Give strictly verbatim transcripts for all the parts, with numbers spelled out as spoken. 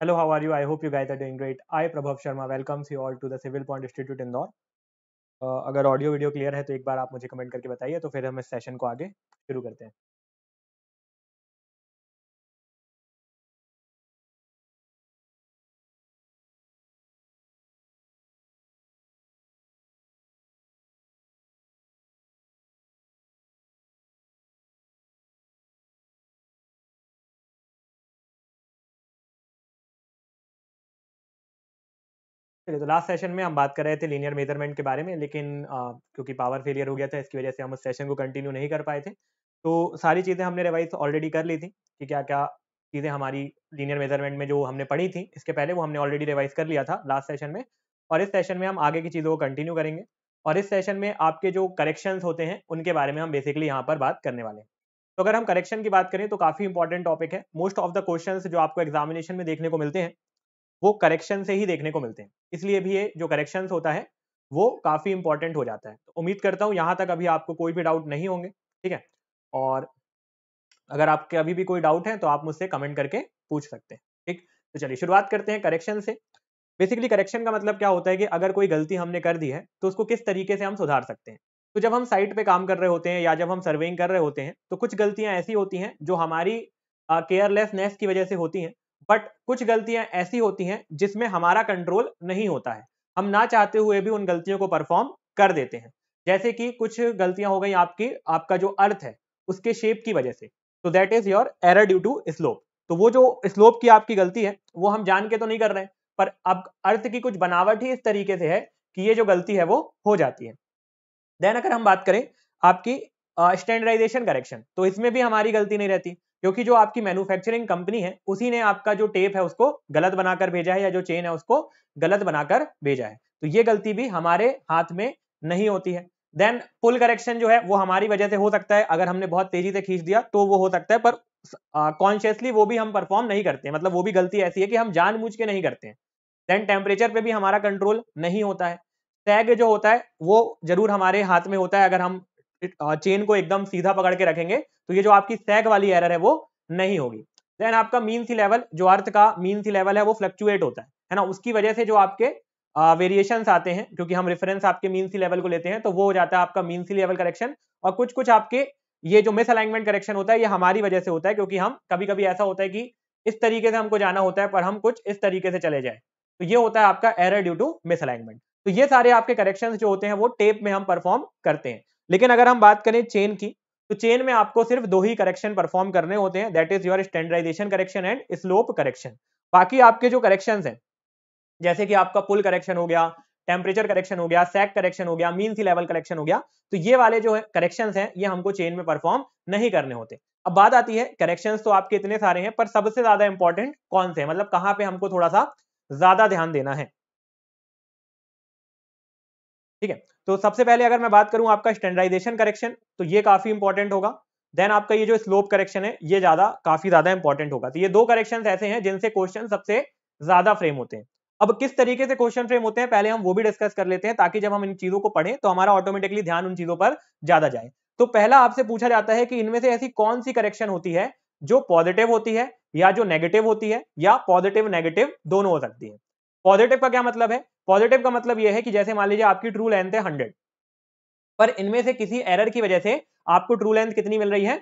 Hello, how are you? I hope you guys are doing great. I, Prabhav Sharma, welcomes you all to the civil point institute Indore. अगर audio video clear है तो एक बार आप मुझे comment करके बताइए, तो फिर हम इस सेशन को आगे शुरू करते हैं। तो लास्ट सेशन में हम बात कर रहे थे लीनियर मेजरमेंट के बारे में, लेकिन आ, क्योंकि पावर फेलियर हो गया था इसकी वजह से हम उस सेशन को कंटिन्यू नहीं कर पाए थे। तो सारी चीज़ें हमने रिवाइज ऑलरेडी कर ली थी कि क्या क्या चीज़ें हमारी लीनियर मेजरमेंट में जो हमने पढ़ी थी इसके पहले, वो हमने ऑलरेडी रिवाइज कर लिया था लास्ट सेशन में। और इस सेशन में हम आगे की चीज़ों को कंटिन्यू करेंगे, और इस सेशन में आपके जो करेक्शंस होते हैं उनके बारे में हम बेसिकली यहाँ पर बात करने वाले हैं। तो अगर हम करेक्शन की बात करें तो काफ़ी इंपॉर्टेंट टॉपिक है। मोस्ट ऑफ द क्वेश्चंस जो आपको एग्जामिनेशन में देखने को मिलते हैं वो करेक्शन से ही देखने को मिलते हैं, इसलिए भी ये जो करेक्शंस होता है वो काफ़ी इंपॉर्टेंट हो जाता है। तो उम्मीद करता हूँ यहाँ तक अभी आपको कोई भी डाउट नहीं होंगे, ठीक है। और अगर आपके अभी भी कोई डाउट है तो आप मुझसे कमेंट करके पूछ सकते हैं, ठीक। तो चलिए शुरुआत करते हैं करेक्शन से। बेसिकली करेक्शन का मतलब क्या होता है कि अगर कोई गलती हमने कर दी है तो उसको किस तरीके से हम सुधार सकते हैं। तो जब हम साइट पर काम कर रहे होते हैं या जब हम सर्वेइंग कर रहे होते हैं तो कुछ गलतियाँ ऐसी होती हैं जो हमारी केयरलेसनेस की वजह से होती हैं, बट कुछ गलतियां ऐसी होती हैं जिसमें हमारा कंट्रोल नहीं होता है, हम ना चाहते हुए भी उन गलतियों को परफॉर्म कर देते हैं। जैसे कि कुछ गलतियां हो गई आपकी, आपका जो अर्थ है उसके शेप की वजह से, तो that is your error due to slope. तो वो जो स्लोप की आपकी गलती है वो हम जान के तो नहीं कर रहे हैं, पर अब अर्थ की कुछ बनावट ही इस तरीके से है कि ये जो गलती है वो हो जाती है। देन अगर हम बात करें आपकी स्टैंडर्डाइजेशन करेक्शन, तो इसमें भी हमारी गलती नहीं रहती, क्योंकि जो आपकी मैन्युफैक्चरिंग कंपनी है उसी ने आपका जो टेप है उसको गलत बनाकर भेजा है या जो चेन है उसको गलत बनाकर भेजा है, तो ये गलती भी हमारे हाथ में नहीं होती है। देन पुल करेक्शन जो है वो हमारी वजह से हो सकता है, अगर हमने बहुत तेजी से खींच दिया तो वो हो सकता है, पर कॉन्शियसली वो भी हम परफॉर्म नहीं करते, मतलब वो भी गलती ऐसी है कि हम जानबूझ के नहीं करते हैं। देन टेम्परेचर पे भी हमारा कंट्रोल नहीं होता है। टैग जो होता है वो जरूर हमारे हाथ में होता है, अगर हम चेन को एकदम सीधा पकड़ के रखेंगे तो ये जो आपकी सैग वाली एरर है वो नहीं होगी। देन आपका मीन सी लेवल, जो अर्थ का मीन सी लेवल है वो फ्लक्चुएट होता है, है ना, उसकी वजह से जो आपके वेरिएशंस आते हैं, क्योंकि हम रेफरेंस आपके मीन सी लेवल को लेते हैं, तो वो हो जाता है आपका मीन सी लेवल करेक्शन। और कुछ कुछ आपके ये जो मिस अलाइनमेंट करेक्शन होता है ये हमारी वजह से होता है, क्योंकि हम कभी कभी ऐसा होता है कि इस तरीके से हमको जाना होता है पर हम कुछ इस तरीके से चले जाए, तो ये होता है आपका error due to misalignment. तो ये सारे आपके करेक्शन जो होते हैं वो टेप में हम परफॉर्म करते हैं। लेकिन अगर हम बात करें चेन की, तो चेन में आपको सिर्फ दो ही करेक्शन परफॉर्म करने होते हैं, that is your standardisation correction and slope correction. बाकी आपके जो करेक्शंस हैं जैसे कि आपका पुल करेक्शन हो गया, टेम्परेचर करेक्शन हो गया, सैक करेक्शन हो गया, मीन सी लेवल करेक्शन हो गया, तो ये वाले जो करेक्शंस हैं ये हमको चेन में परफॉर्म नहीं करने होते। अब बात आती है करेक्शंस तो आपके इतने सारे हैं, पर सबसे ज्यादा इंपॉर्टेंट कौन से हैं, मतलब कहाँ पे हमको थोड़ा सा ज्यादा ध्यान देना है, ठीक है। तो सबसे पहले अगर मैं बात करूं आपका स्टैंडर्डाइजेशन करेक्शन, तो ये काफी इंपॉर्टेंट होगा। देन आपका ये जो स्लोप करेक्शन है ये ज्यादा काफी ज्यादा इंपॉर्टेंट होगा। तो ये दो करेक्शंस ऐसे हैं जिनसे क्वेश्चन सबसे ज्यादा फ्रेम होते हैं। अब किस तरीके से क्वेश्चन फ्रेम होते हैं पहले हम वो भी डिस्कस कर लेते हैं, ताकि जब हम इन चीजों को पढ़ें तो हमारा ऑटोमेटिकली ध्यान उन चीजों पर ज्यादा जाए। तो पहला आपसे पूछा जाता है कि इनमें से ऐसी कौन सी करेक्शन होती है जो पॉजिटिव होती है या जो नेगेटिव होती है, या पॉजिटिव नेगेटिव दोनों हो सकती है। पॉजिटिव का क्या मतलब है? पॉजिटिव का मतलब यह है कि जैसे मान लीजिए आपकी ट्रू लेंथ है हंड्रेड, पर इनमें से किसी एरर की वजह से आपको ट्रू लेंथ कितनी मिल रही है,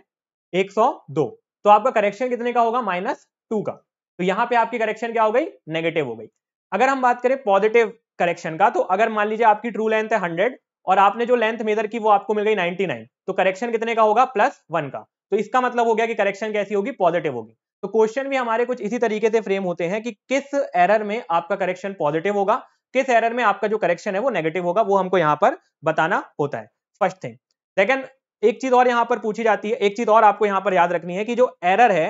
एक सौ दो, तो आपका करेक्शन कितने का होगा, माइनस टू का। तो यहाँ पे आपकी करेक्शन क्या हो गई, नेगेटिव हो गई। अगर हम बात करें पॉजिटिव करेक्शन का, तो अगर मान लीजिए आपकी ट्रू लेंथ है हंड्रेड और आपने जो लेंथ मेजर की वो आपको मिल गई नाइन्टी नाइन, तो करेक्शन कितने का होगा, प्लस वन का। तो इसका मतलब हो गया कि करेक्शन कैसी होगी, पॉजिटिव होगी। तो क्वेश्चन भी हमारे कुछ इसी तरीके से फ्रेम होते हैं कि किस एरर में आपका करेक्शन पॉजिटिव होगा, किस एरर में आपका जो करेक्शन है वो नेगेटिव होगा, वो हमको यहाँ पर बताना होता है, फर्स्ट थिंग। लेकिन एक चीज और यहाँ पर पूछी जाती है, एक चीज और आपको यहाँ पर याद रखनी है कि जो एरर है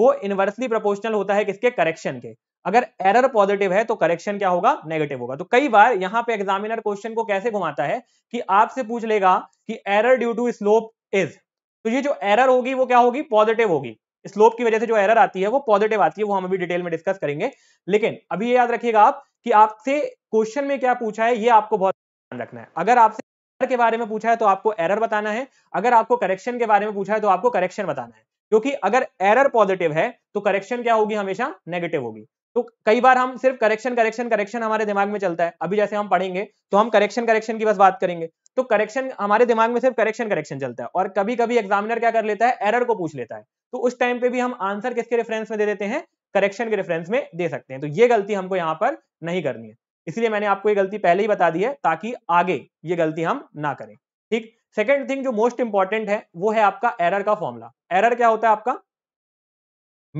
वो इनवर्सली प्रोपोर्शनल होता है किसके, करेक्शन के। अगर एरर पॉजिटिव है तो करेक्शन क्या होगा, नेगेटिव होगा। तो कई बार यहाँ पे एग्जामिनर क्वेश्चन को कैसे घुमाता है कि आपसे पूछ लेगा कि error due to slope is, तो ये जो एरर होगी वो क्या होगी, पॉजिटिव होगी। स्लोप की वजह से जो एरर आती है वो पॉजिटिव आती है, वो हम अभी डिटेल में डिस्कस करेंगे। लेकिन अभी ये याद रखिएगा आप कि आपसे क्वेश्चन में क्या पूछा है ये आपको बहुत ध्यान रखना है। अगर आपसे एरर के बारे में पूछा है तो आपको एरर बताना है, अगर आपको करेक्शन के बारे में पूछा है तो आपको करेक्शन बताना है, क्योंकि अगर एरर पॉजिटिव है तो करेक्शन क्या होगी, हमेशा नेगेटिव होगी। तो कई बार हम सिर्फ करेक्शन करेक्शन करेक्शन हमारे दिमाग में चलता है। अभी जैसे हम पढ़ेंगे तो हम करेक्शन करेक्शन की बस बात करेंगे, तो करेक्शन हमारे दिमाग में सिर्फ करेक्शन करेक्शन चलता है, और कभी कभी एग्जामिनर क्या कर लेता है, एरर को पूछ लेता है, तो उस टाइम पे भी हम आंसर किसके रेफरेंस में दे देते हैं, करेक्शन के रेफरेंस में दे सकते हैं। तो ये गलती हमको यहाँ पर नहीं करनी है, इसलिए मैंने आपको ये गलती पहले ही बता दी है ताकि आगे ये गलती हम ना करें। ठीक, सेकेंड थिंग जो मोस्ट इंपॉर्टेंट है वो है आपका एरर का फॉर्मूला। एरर क्या होता है आपका,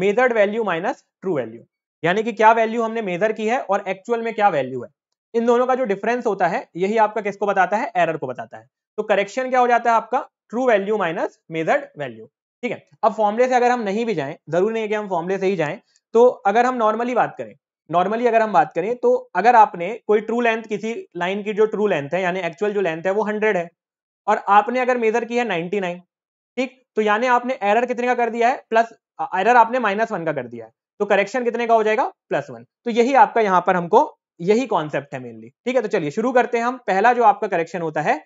measured value minus true value, यानी कि क्या वैल्यू हमने मेजर की है और एक्चुअल में क्या वैल्यू है, इन दोनों का जो डिफरेंस होता है यही आपका किसको बताता है, एरर को बताता है। तो करेक्शन क्या हो जाता है आपका, true value minus measured value. ठीक है, अब फॉर्मूले से अगर हम नहीं भी जाएं, जरूरी नहीं है कि हम फॉर्मूले से ही जाएं, तो अगर हम नॉर्मली बात करें नॉर्मली अगर हम बात करें तो अगर आपने कोई ट्रू लेंथ, किसी लाइन की जो ट्रू लेंथ है यानी एक्चुअल जो लेंथ है वो हंड्रेड है और आपने अगर मेजर की है नाइनटी नाइन, ठीक, तो यानी आपने एरर कितने का कर दिया है, प्लस एरर आपने माइनस वन का कर दिया है, तो करेक्शन कितने का हो जाएगा, प्लस वन। तो यही आपका यहाँ पर हमको यही कॉन्सेप्ट है मेनली। ठीक है, तो चलिए शुरू करते हैं हम। पहला जो आपका करेक्शन होता है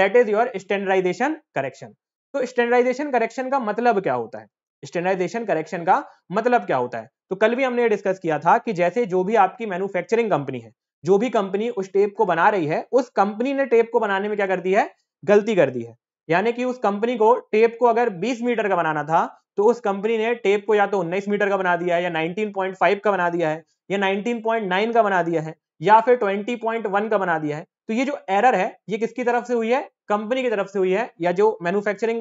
that is your standardisation correction. तो स्टैंडर्डाइजेशन करेक्शन का मतलब क्या होता है, स्टैंडर्डाइजेशन करेक्शन का मतलब क्या होता है, तो कल भी हमने ये डिस्कस किया था कि जैसे जो भी आपकी मैन्युफैक्चरिंग कंपनी है, जो भी कंपनी उस टेप को बना रही है, उस कंपनी ने टेप को बनाने में क्या कर दी है, गलती कर दी है। यानी कि उस कंपनी को टेप को अगर बीस मीटर का बनाना था तो उस कंपनी ने टेप को या तो उन्नीस मीटर का बना दिया है, या नाइनटीन पॉइंट फाइव का बना दिया है, या नाइनटीन पॉइंट नाइन का बना दिया है, या फिर ट्वेंटी पॉइंट वन का बना दिया है। तो ये जो एरर है ये किसकी तरफ से हुई है, कंपनी की तरफ से हुई है, या जो मैन्युफैक्चरिंग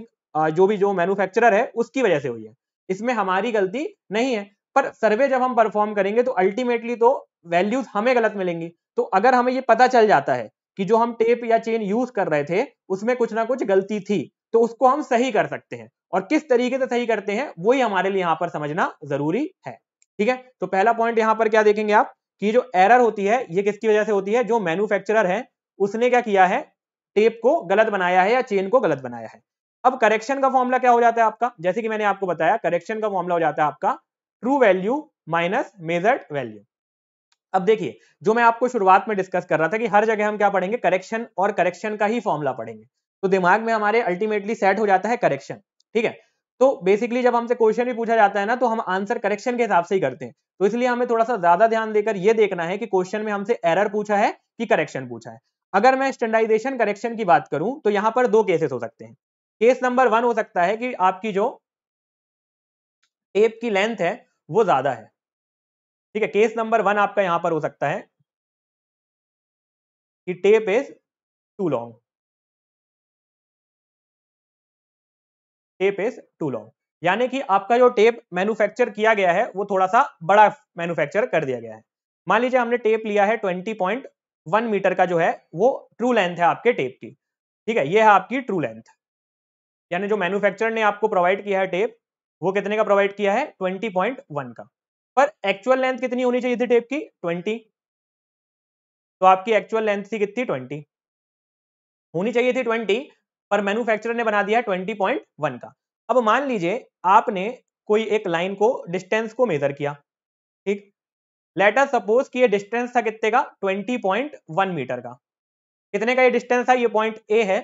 जो भी जो मैन्युफैक्चरर है उसकी वजह से हुई है, इसमें हमारी गलती नहीं है। पर सर्वे जब हम परफॉर्म करेंगे तो अल्टीमेटली तो वैल्यूज हमें गलत मिलेंगी। तो अगर हमें ये पता चल जाता है कि जो हम टेप या चेन यूज कर रहे थे उसमें कुछ ना कुछ गलती थी तो उसको हम सही कर सकते हैं, और किस तरीके से सही करते हैं वही हमारे लिए यहाँ पर समझना जरूरी है। ठीक है, तो पहला पॉइंट यहाँ पर क्या देखेंगे आप कि जो एरर होती है ये किसकी वजह से होती है, जो मैन्युफैक्चरर है उसने क्या किया है, टेप को गलत बनाया है या चेन को गलत बनाया है। अब करेक्शन का फॉर्मूला क्या हो जाता है आपका, जैसे कि मैंने आपको बताया करेक्शन का फॉर्मूला हो जाता है आपका true value minus measured value. अब देखिए जो मैं आपको शुरुआत में डिस्कस कर रहा था कि हर जगह हम क्या पढ़ेंगे, करेक्शन, और करेक्शन का ही फॉर्मूला पढ़ेंगे, तो दिमाग में हमारे अल्टीमेटली सेट हो जाता है करेक्शन। ठीक है, तो बेसिकली जब हमसे क्वेश्चन भी पूछा जाता है ना तो हम आंसर करेक्शन के हिसाब से ही करते हैं, तो इसलिए हमें थोड़ा सा ज्यादा ध्यान देकर यह देखना है कि क्वेश्चन में हमसे एरर पूछा है कि करेक्शन पूछा है। अगर मैं स्टैंडर्डाइजेशन करेक्शन की बात करूं तो यहाँ पर दो केसेस हो सकते हैं। केस नंबर वन हो सकता है कि आपकी जो टेप की लेंथ है वो ज्यादा है। ठीक है, केस नंबर वन आपका यहाँ पर हो सकता है कि tape is too long, tape is too long, यानी कि आपका जो टेप मैन्युफैक्चर किया गया है वो थोड़ा सा बड़ा मैन्युफैक्चर कर दिया गया है। मान लीजिए हमने टेप लिया है ट्वेंटी पॉइंट वन मीटर का, जो है वो ट्रू लेंथ है आपके टेप की। ठीक है, ये है आपकी ट्रू लेंथ, यानी जो मैन्युफैक्चरर ने आपको प्रोवाइड किया है टेप वो कितने का प्रोवाइड किया है, ट्वेंटी पॉइंट वन का, पर एक्चुअल लेंथ कितनी होनी चाहिए थी टेप की, ट्वेंटी, तो आपकी एक्चुअल लेंथ थी कितनी, ट्वेंटी होनी चाहिए थी, ट्वेंटी, पर मैन्युफैक्चरर ने बना दिया ट्वेंटी पॉइंट वन का। अब मान लीजिए आपने कोई एक लाइन को डिस्टेंस को मेजर किया, ठीक, लेट अस सपोज कि ये डिस्टेंस था कितने का, ट्वेंटी पॉइंट वन मीटर का, कितने का ये डिस्टेंस था, ये पॉइंट ए है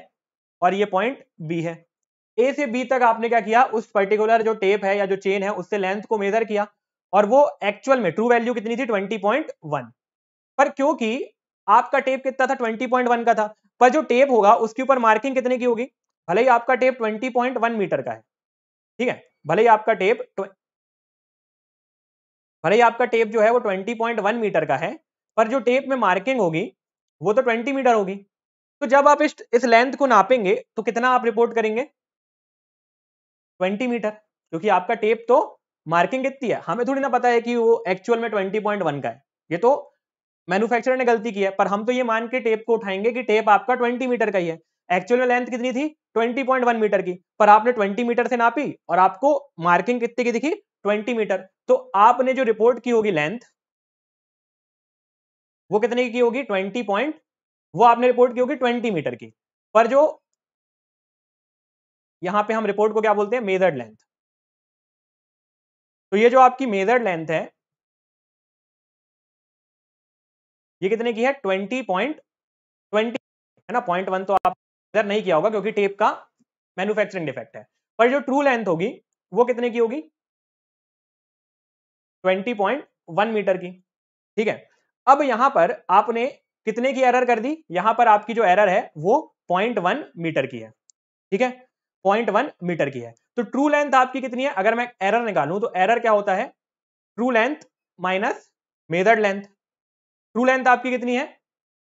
और ये पॉइंट बी है। ए से बी तक आपने क्या किया, उस पर्टिकुलर जो टेप है या जो चेन है उससे लेंथ को मेजर किया, और वो एक्चुअल में ट्रू वैल्यू कितनी थी, ट्वेंटी पॉइंट वन, पर क्योंकि आपका टेप कितना था, ट्वेंटी पॉइंट वन का था, पर जो टेप होगा उसके ऊपर मार्किंग कितने की होगी, भले ही आपका tape twenty point one metre का है, ठीक है, भले ही आपका टेप भले ही आपका टेप जो है वो ट्वेंटी पॉइंट वन मीटर का है, पर जो टेप में मार्किंग होगी वो तो ट्वेंटी मीटर होगी। तो जब आप इस इस लेंथ को नापेंगे तो कितना आप रिपोर्ट करेंगे, ट्वेंटी मीटर, क्योंकि आपका टेप तो मार्किंग कितनी है हमें थोड़ी ना पता है कि वो एक्चुअल में ट्वेंटी पॉइंट वन का है, ये तो मैन्युफैक्चरर ने गलती की है, पर हम तो ये मान के टेप को उठाएंगे कि टेप आपका ट्वेंटी मीटर का ही है, एक्चुअल में लेंथ कितनी थी, ट्वेंटी पॉइंट वन मीटर की, पर आपने ट्वेंटी मीटर से नापी और आपको मार्किंग कितने की दिखी, ट्वेंटी मीटर, तो आपने जो रिपोर्ट की होगी लेंथ वो कितने की होगी, ट्वेंटी पॉइंट वो आपने रिपोर्ट की होगी ट्वेंटी मीटर की, पर जो यहां पे हम रिपोर्ट को क्या बोलते हैं, मेजर्ड लेंथ, तो ये जो आपकी मेजर्ड लेंथ है ये कितने की है, ट्वेंटी पॉइंट ट्वेंटी है ना, पॉइंट वन तो आप मेजर नहीं किया होगा क्योंकि टेप का मैन्युफैक्चरिंग डिफेक्ट है, पर जो ट्रू लेंथ होगी वो कितने की होगी, ट्वेंटी पॉइंट वन मीटर की। ठीक है, अब यहां पर आपने कितने की एरर कर दी, यहां पर आपकी जो एरर है वो पॉइंट वन मीटर की है। ठीक है, पॉइंट वन मीटर की है। तो ट्रू लेंथ आपकी कितनी है, अगर मैं एरर निकालूं तो एरर क्या होता है, true length minus measured length. True length आपकी कितनी है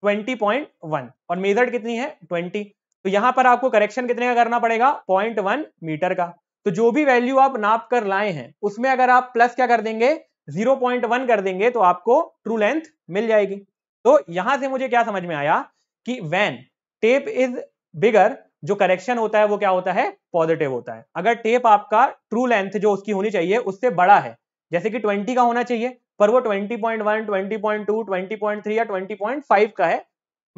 ट्वेंटी पॉइंट वन और मेजर्ड कितनी है ट्वेंटी। तो यहां पर आपको करेक्शन कितने का करना पड़ेगा, पॉइंट वन मीटर का। तो जो भी वैल्यू आप नाप कर लाए हैं उसमें अगर आप प्लस क्या कर देंगे ज़ीरो पॉइंट वन कर देंगे तो आपको ट्रू लेंथ मिल जाएगी। तो यहां से मुझे क्या समझ में आया कि व्हेन टेप इज बिगर जो करेक्शन होता है वो क्या होता है, पॉजिटिव होता है। अगर टेप आपका ट्रू लेंथ जो उसकी होनी चाहिए उससे बड़ा है, जैसे कि ट्वेंटी का होना चाहिए पर वो twenty point one, twenty point two, twenty point three या ट्वेंटी पॉइंट फाइव का है,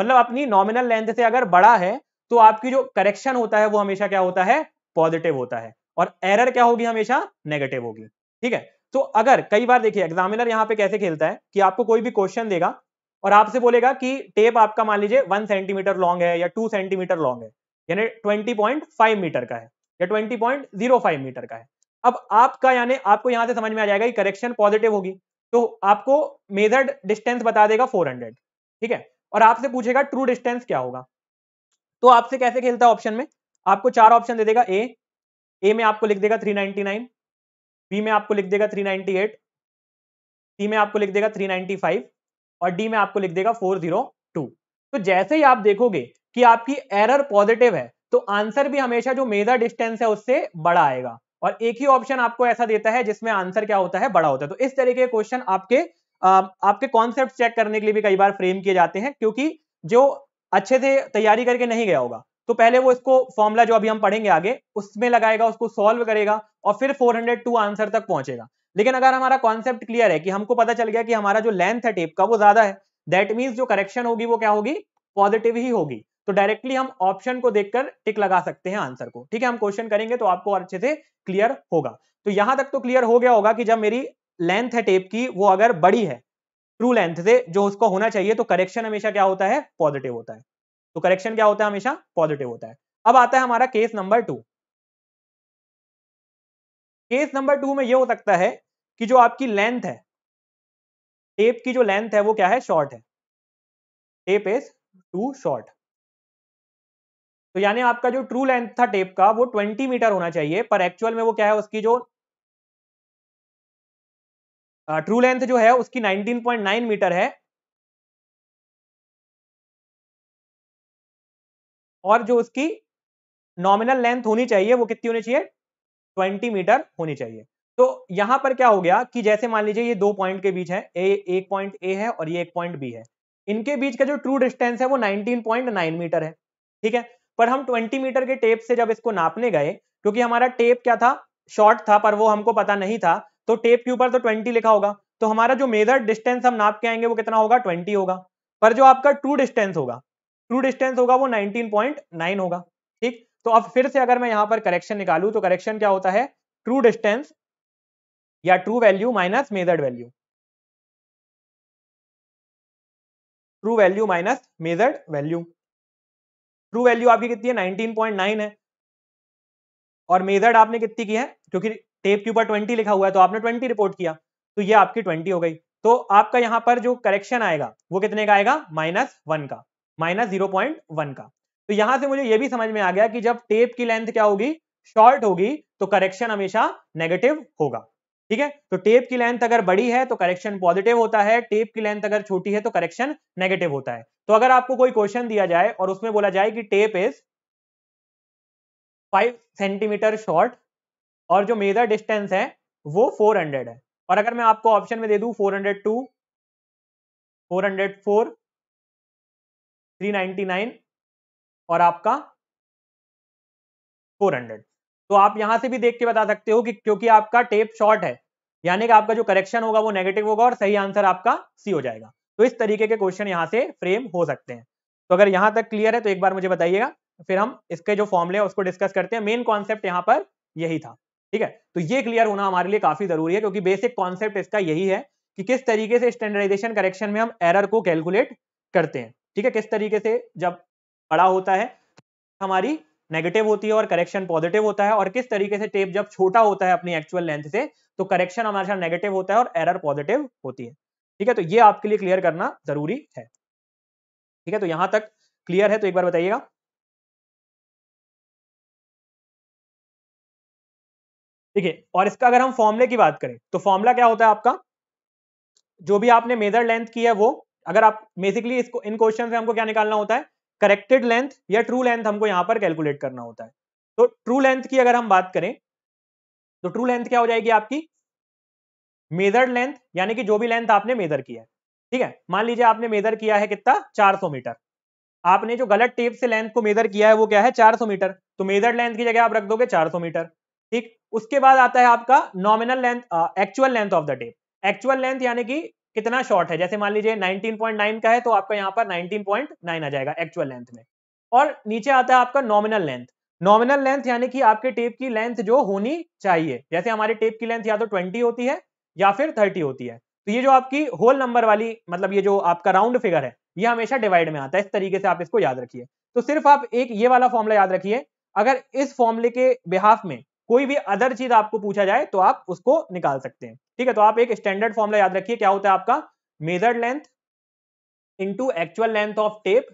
मतलब अपनी नॉमिनल लेंथ से अगर बड़ा है तो आपकी जो करेक्शन होता है वो हमेशा क्या होता है, पॉजिटिव होता है और एरर क्या होगी, हमेशा नेगेटिव होगी। ठीक है, तो अगर कई बार देखिए एग्जामिनर यहाँ पे कैसे खेलता है कि आपको कोई भी क्वेश्चन देगा और आपसे बोलेगा कि टेप आपका मान लीजिए वन सेंटीमीटर लॉन्ग है या टू सेंटीमीटर लॉन्ग है, यानी ट्वेंटी पॉइंट फाइव मीटर का है या twenty point zero five metre का है। अब आपका यानी आपको यहाँ से समझ में आ जाएगा कि करेक्शन पॉजिटिव होगी, तो आपको मेजर्ड डिस्टेंस बता देगा फोर हंड्रेड। ठीक है, और आपसे पूछेगा ट्रू डिस्टेंस क्या होगा। तो आपसे कैसे खेलता है, ऑप्शन में आपको चार ऑप्शन दे देगा। ए ए में आपको लिख देगा थ्री नाइन्टी नाइन, बी में आपको लिख देगा थ्री नाइन्टी एट, सी में आपको लिख देगा थ्री नाइन्टी फाइव और डी में आपको लिख देगा फोर जीरो टू। तो जैसे ही आप देखोगे कि आपकी एरर पॉजिटिव है तो आंसर भी हमेशा जो मेजर डिस्टेंस है उससे बड़ा आएगा और एक ही ऑप्शन आपको ऐसा देता है जिसमें आंसर क्या होता है, बड़ा होता है। तो इस तरीके के क्वेश्चन आपके आ, आपके कॉन्सेप्ट चेक करने के लिए भी कई बार फ्रेम किए जाते हैं, क्योंकि जो अच्छे से तैयारी करके नहीं गया होगा तो पहले वो इसको फॉर्मूला जो अभी हम पढ़ेंगे आगे उसमें लगाएगा, उसको सॉल्व करेगा और फिर फोर हंड्रेड टू आंसर तक पहुंचेगा। लेकिन अगर हमारा कॉन्सेप्ट क्लियर है कि हमको पता चल गया कि हमारा जो लेंथ है टेप का वो ज्यादा है, दैट मीन्स जो करेक्शन होगी वो क्या होगी, पॉजिटिव ही होगी। तो डायरेक्टली हम ऑप्शन को देखकर टिक लगा सकते हैं आंसर को। ठीक है, हम क्वेश्चन करेंगे तो आपको अच्छे से क्लियर होगा। तो यहां तक तो क्लियर हो गया होगा कि जब मेरी लेंथ है टेप की वो अगर बड़ी है ट्रू लेंथ से जो उसको होना चाहिए तो करेक्शन हमेशा क्या होता है, पॉजिटिव होता है। तो करेक्शन क्या होता है, हमेशा पॉजिटिव होता है। अब आता है हमारा case number two. Case number two में यह हो सकता है कि जो आपकी लेंथ है टेप की जो लेंथ है वो क्या है, शॉर्ट है। Tape is too short. तो यानी आपका जो ट्रू लेंथ था टेप का वो ट्वेंटी मीटर होना चाहिए पर एक्चुअल में वो क्या है, उसकी जो ट्रू लेंथ जो है उसकी नाइन्टीन पॉइंट नाइन मीटर है और जो उसकी नॉमिनल लेंथ होनी चाहिए वो कितनी होनी चाहिए, ट्वेंटी मीटर होनी चाहिए। तो यहां पर क्या हो गया कि जैसे मान लीजिए ये दो पॉइंट के बीच है, ए एक पॉइंट ए है और ये एक पॉइंट बी है, इनके बीच का जो ट्रू डिस्टेंस है वो नाइन्टीन पॉइंट नाइन मीटर है। ठीक है, पर हम ट्वेंटी मीटर के टेप से जब इसको नापने गए, क्योंकि हमारा टेप क्या था, शॉर्ट था पर वो हमको पता नहीं था, तो टेप के ऊपर तो ट्वेंटी लिखा होगा, तो हमारा जो मेजर्ड डिस्टेंस हम नाप के आएंगे वो कितना होगा, ट्वेंटी होगा। पर जो आपका ट्रू डिस्टेंस होगा ट्रू डिस्टेंस होगा वो नाइन्टीन पॉइंट नाइन होगा। ठीक, तो अब फिर से अगर मैं यहाँ पर करेक्शन निकालू तो करेक्शन क्या होता है, ट्रू डिस्टेंस या true value minus measured value, true value minus measured value. True value आपकी कितनी है, नाइन्टीन पॉइंट नाइन है और मेजर्ड आपने कितनी की है, क्योंकि टेप के ऊपर ट्वेंटी लिखा हुआ है तो आपने ट्वेंटी रिपोर्ट किया तो ये आपकी ट्वेंटी हो गई। तो आपका यहाँ पर जो करेक्शन आएगा वो कितने का आएगा, माइनस वन का, माइनस जीरो पॉइंट वन का। तो यहाँ से मुझे ये भी समझ में आ गया कि जब टेप की लेंथ क्या होगी, शॉर्ट होगी तो करेक्शन हमेशा नेगेटिव होगा। ठीक है, तो टेप की लेंथ अगर बड़ी है तो करेक्शन पॉजिटिव होता है, टेप की लेंथ अगर छोटी है तो करेक्शन नेगेटिव होता है। तो अगर आपको कोई क्वेश्चन दिया जाए और उसमें बोला जाए कि tape is five centimetre short और जो मेजर डिस्टेंस है वो फोर हंड्रेड है, और अगर मैं आपको ऑप्शन में दे दूं four hundred two, four hundred four, three ninety nine और आपका फोर हंड्रेड, तो आप यहां से भी देख के बता सकते हो कि क्योंकि आपका टेप शॉर्ट है यानी कि आपका जो करेक्शन होगा वो नेगेटिव होगा और सही आंसर आपका सी हो जाएगा। तो इस तरीके के क्वेश्चन यहां से फ्रेम हो सकते हैं। तो अगर यहां तक क्लियर है तो एक बार मुझे बताइएगा, फिर हम इसके जो फॉर्मूले है उसको डिस्कस करते हैं। मेन कॉन्सेप्ट यहां पर यही था। ठीक है, तो ये क्लियर होना हमारे लिए काफी जरूरी है क्योंकि बेसिक कॉन्सेप्ट इसका यही है कि किस तरीके से स्टैंडर्डाइजेशन करेक्शन में हम एरर को कैलकुलेट करते हैं। ठीक है, किस तरीके से जब बड़ा होता है हमारी नेगेटिव होती है और करेक्शन पॉजिटिव होता है, और किस तरीके से टेप जब छोटा होता है अपनी एक्चुअल लेंथ से तो करेक्शन हमारे नेगेटिव होता है और एरर पॉजिटिव होती है। ठीक है, तो ये आपके लिए क्लियर करना जरूरी है। ठीक है, तो यहां तक क्लियर है तो एक बार बताइएगा। ठीक है, और इसका अगर हम फॉर्मूले की बात करें तो फॉर्मूला क्या होता है आपका, जो भी आपने मेजर लेंथ की है वो, अगर आप बेसिकली इसको इन क्वेश्चन से हमको क्या निकालना होता है, करेक्टेड लेंथ या ट्रू लेंथ हमको यहां पर कैलकुलेट करना होता है। तो ट्रू लेंथ की अगर हम बात करें तो ट्रू लेंथ क्या हो जाएगी आपकी, मेजर्ड लेंथ, यानी कि जो भी लेंथ आपने मेजर किया है। ठीक है, मान लीजिए आपने मेजर किया है कितना, चार सौ मीटर। आपने जो गलत टेप से लेंथ को मेजर किया है वो क्या है, चार सौ मीटर, तो मेजर्ड लेंथ की जगह आप रख दोगे चार सौ मीटर। ठीक, उसके बाद आता है आपका nominal length, actual length of the tape. Actual length यानी कि कितना शॉर्ट है, जैसे मान लीजिए नाइनटीन पॉइंट नाइन का है तो आपका यहाँ पर नाइनटीन पॉइंट नाइन आ जाएगा एक्चुअल लेंथ में। और नीचे आता है आपका नॉमिनल लेंथ। नॉमिनल लेंथ यानी कि आपके टेप की लेंथ जो होनी चाहिए, जैसे हमारी टेप की लेंथ या तो बीस होती है या फिर तीस होती है। तो ये जो आपकी होल नंबर वाली, मतलब ये जो आपका राउंड फिगर है, ये हमेशा डिवाइड में आता है। इस तरीके से आप इसको याद रखिए। तो सिर्फ आप एक ये वाला फॉर्मूला याद रखिए, अगर इस फॉर्मूले के बिहाफ में कोई भी अदर चीज आपको पूछा जाए तो आप उसको निकाल सकते हैं। ठीक है, तो आप एक स्टैंडर्ड फॉर्मूला याद रखिए, क्या होता है आपका, measured length into actual length of tape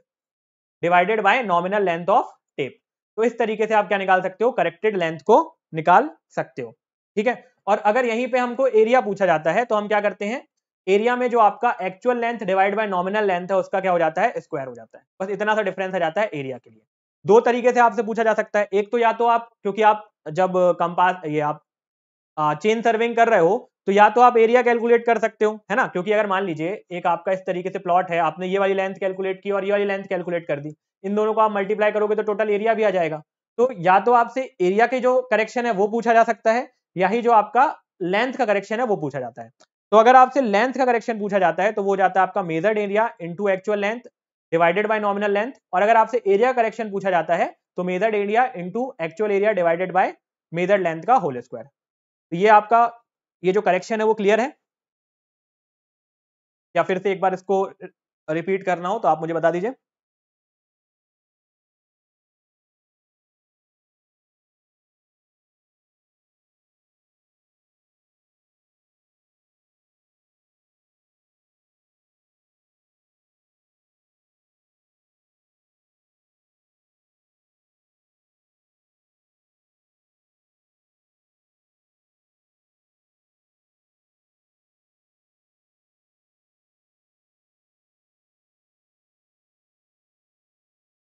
divided by nominal length of tape. तो इस तरीके से आप क्या निकाल सकते हो, करेक्टेड लेंथ को निकाल सकते हो। ठीक है, और अगर यहीं पे हमको एरिया पूछा जाता है तो हम क्या करते हैं, एरिया में जो आपका actual length divide by nominal length है उसका क्या हो जाता है, स्क्वायर हो जाता है। बस इतना सा डिफरेंस आ जाता है एरिया के लिए। दो तरीके से आपसे पूछा जा सकता है, एक तो या तो आप, क्योंकि आप जब कंपास ये आप आ, चेन सर्विंग कर रहे हो तो या तो आप एरिया कैलकुलेट कर सकते हो, है ना, क्योंकि अगर मान लीजिए एक आपका इस तरीके से प्लॉट है, आपने ये वाली लेंथ कैलकुलेट की और ये वाली लेंथ कैलकुलेट कर दी, इन दोनों को आप मल्टीप्लाई करोगे तो टोटल एरिया भी आ जाएगा। तो या तो आपसे एरिया के जो करेक्शन है वो पूछा जा सकता है, या ही जो आपका लेंथ का करेक्शन है वो पूछा जाता है। तो अगर आपसे लेंथ का करेक्शन पूछा जाता है तो वो जाता है आपका measured area into actual length divided by nominal length, और अगर आपसे एरिया करेक्शन पूछा जाता है तो measured area into actual area divided by measured length का होल स्क्वायर। तो ये आपका ये जो करेक्शन है वो क्लियर है, या फिर से एक बार इसको रिपीट करना हो तो आप मुझे बता दीजिए।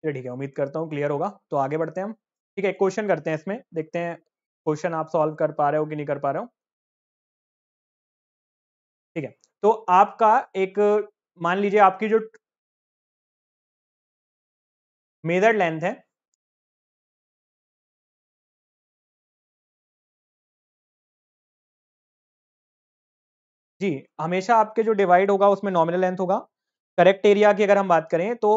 ठीक है, उम्मीद करता हूँ क्लियर होगा। तो आगे बढ़ते हैं हम। ठीक है, एक क्वेश्चन करते हैं, इसमें देखते हैं क्वेश्चन आप सॉल्व कर पा रहे हो कि नहीं कर पा रहे हो। ठीक है, तो आपका एक मान लीजिए आपकी जो मेजर्ड लेंथ है, जी हमेशा आपके जो डिवाइड होगा उसमें नॉमिनल लेंथ होगा। करेक्ट एरिया की अगर हम बात करें तो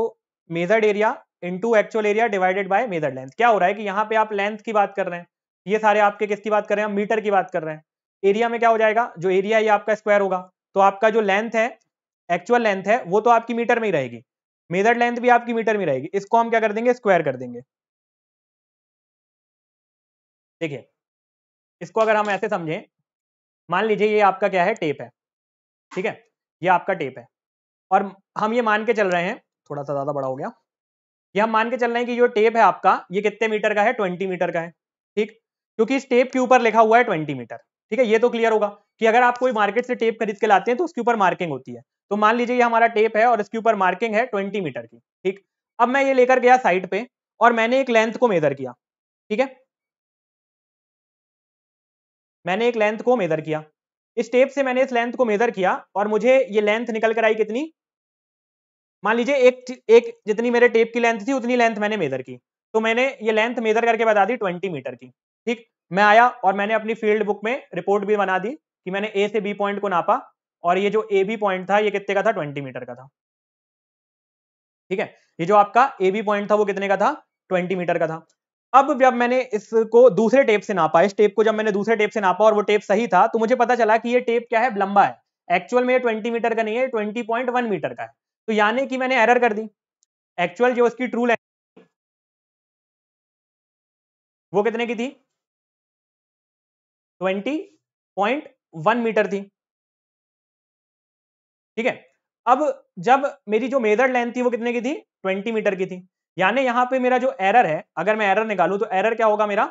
measured area into actual area divided by measured length. क्या हो रहा है कि यहाँ पे आप लेंथ की बात कर रहे हैं, ये सारे आपके किसकी बात कर रहे हैं, हम मीटर की बात कर रहे हैं। एरिया में क्या हो जाएगा, जो एरिया ये आपका स्क्वायर होगा, तो आपका जो लेंथ है एक्चुअल लेंथ है वो तो आपकी मीटर में ही रहेगी, मेजर्ड लेंथ भी आपकी मीटर में रहेगी। इसको हम क्या कर देंगे, स्क्वायर कर देंगे। देखिए इसको अगर हम ऐसे समझें, मान लीजिए ये आपका क्या है, टेप है। ठीक है, ये आपका टेप है, और हम ये मान के चल रहे हैं, थोड़ा सा ज्यादा बड़ा हो गया, ये हम मान के चल रहे हैं कि जो टेप है आपका ये कितने मीटर का है, बीस मीटर का है। ठीक, क्योंकि इस टेप के ऊपर लिखा हुआ है बीस मीटर। ठीक है, ये तो क्लियर होगा कि अगर आप कोई मार्केट से टेप खरीद के लाते हैं तो उसके ऊपर मार्किंग होती है। तो मान लीजिए ये हमारा टेप है और इसके ऊपर मार्किंग है बीस मीटर की। ठीक, अब मैं ये लेकर गया साइड पे और मैंने एक लेंथ को मेजर किया। ठीक है, मैंने एक लेंथ को मेजर किया, इस टेप से मैंने इस लेंथ को मेजर किया और मुझे ये लेंथ निकल कर आई कितनी, मान लीजिए एक एक जितनी मेरे टेप की लेंथ थी उतनी लेंथ मैंने मेजर की, तो मैंने ये लेंथ मेजर करके बता दी बीस मीटर की। ठीक, मैं आया और मैंने अपनी फील्ड बुक में रिपोर्ट भी बना दी कि मैंने ए से बी पॉइंट को नापा और ये जो ए बी पॉइंट था ये कितने का था, बीस मीटर का था। ठीक है, ये जो आपका ए बी पॉइंट था वो कितने का था, बीस मीटर का था। अब जब मैंने इसको दूसरे टेप से नापा, इस टेप को जब मैंने दूसरे टेप से नापा और वो टेप सही था, तो मुझे पता चला कि ये टेप क्या है, लंबा है, एक्चुअल में ये बीस मीटर का नहीं है, ट्वेंटी पॉइंट वन मीटर का है। तो यानी कि मैंने एरर कर दी, एक्चुअल जो उसकी ट्रू लेंथ वो कितने की थी, ट्वेंटी पॉइंट वन मीटर थी। ठीक है, अब जब मेरी जो मेजर लेंथ थी वो कितने की थी, ट्वेंटी मीटर की थी, यानी यहां पे मेरा जो एरर है, अगर मैं एरर निकालू तो एरर क्या होगा मेरा,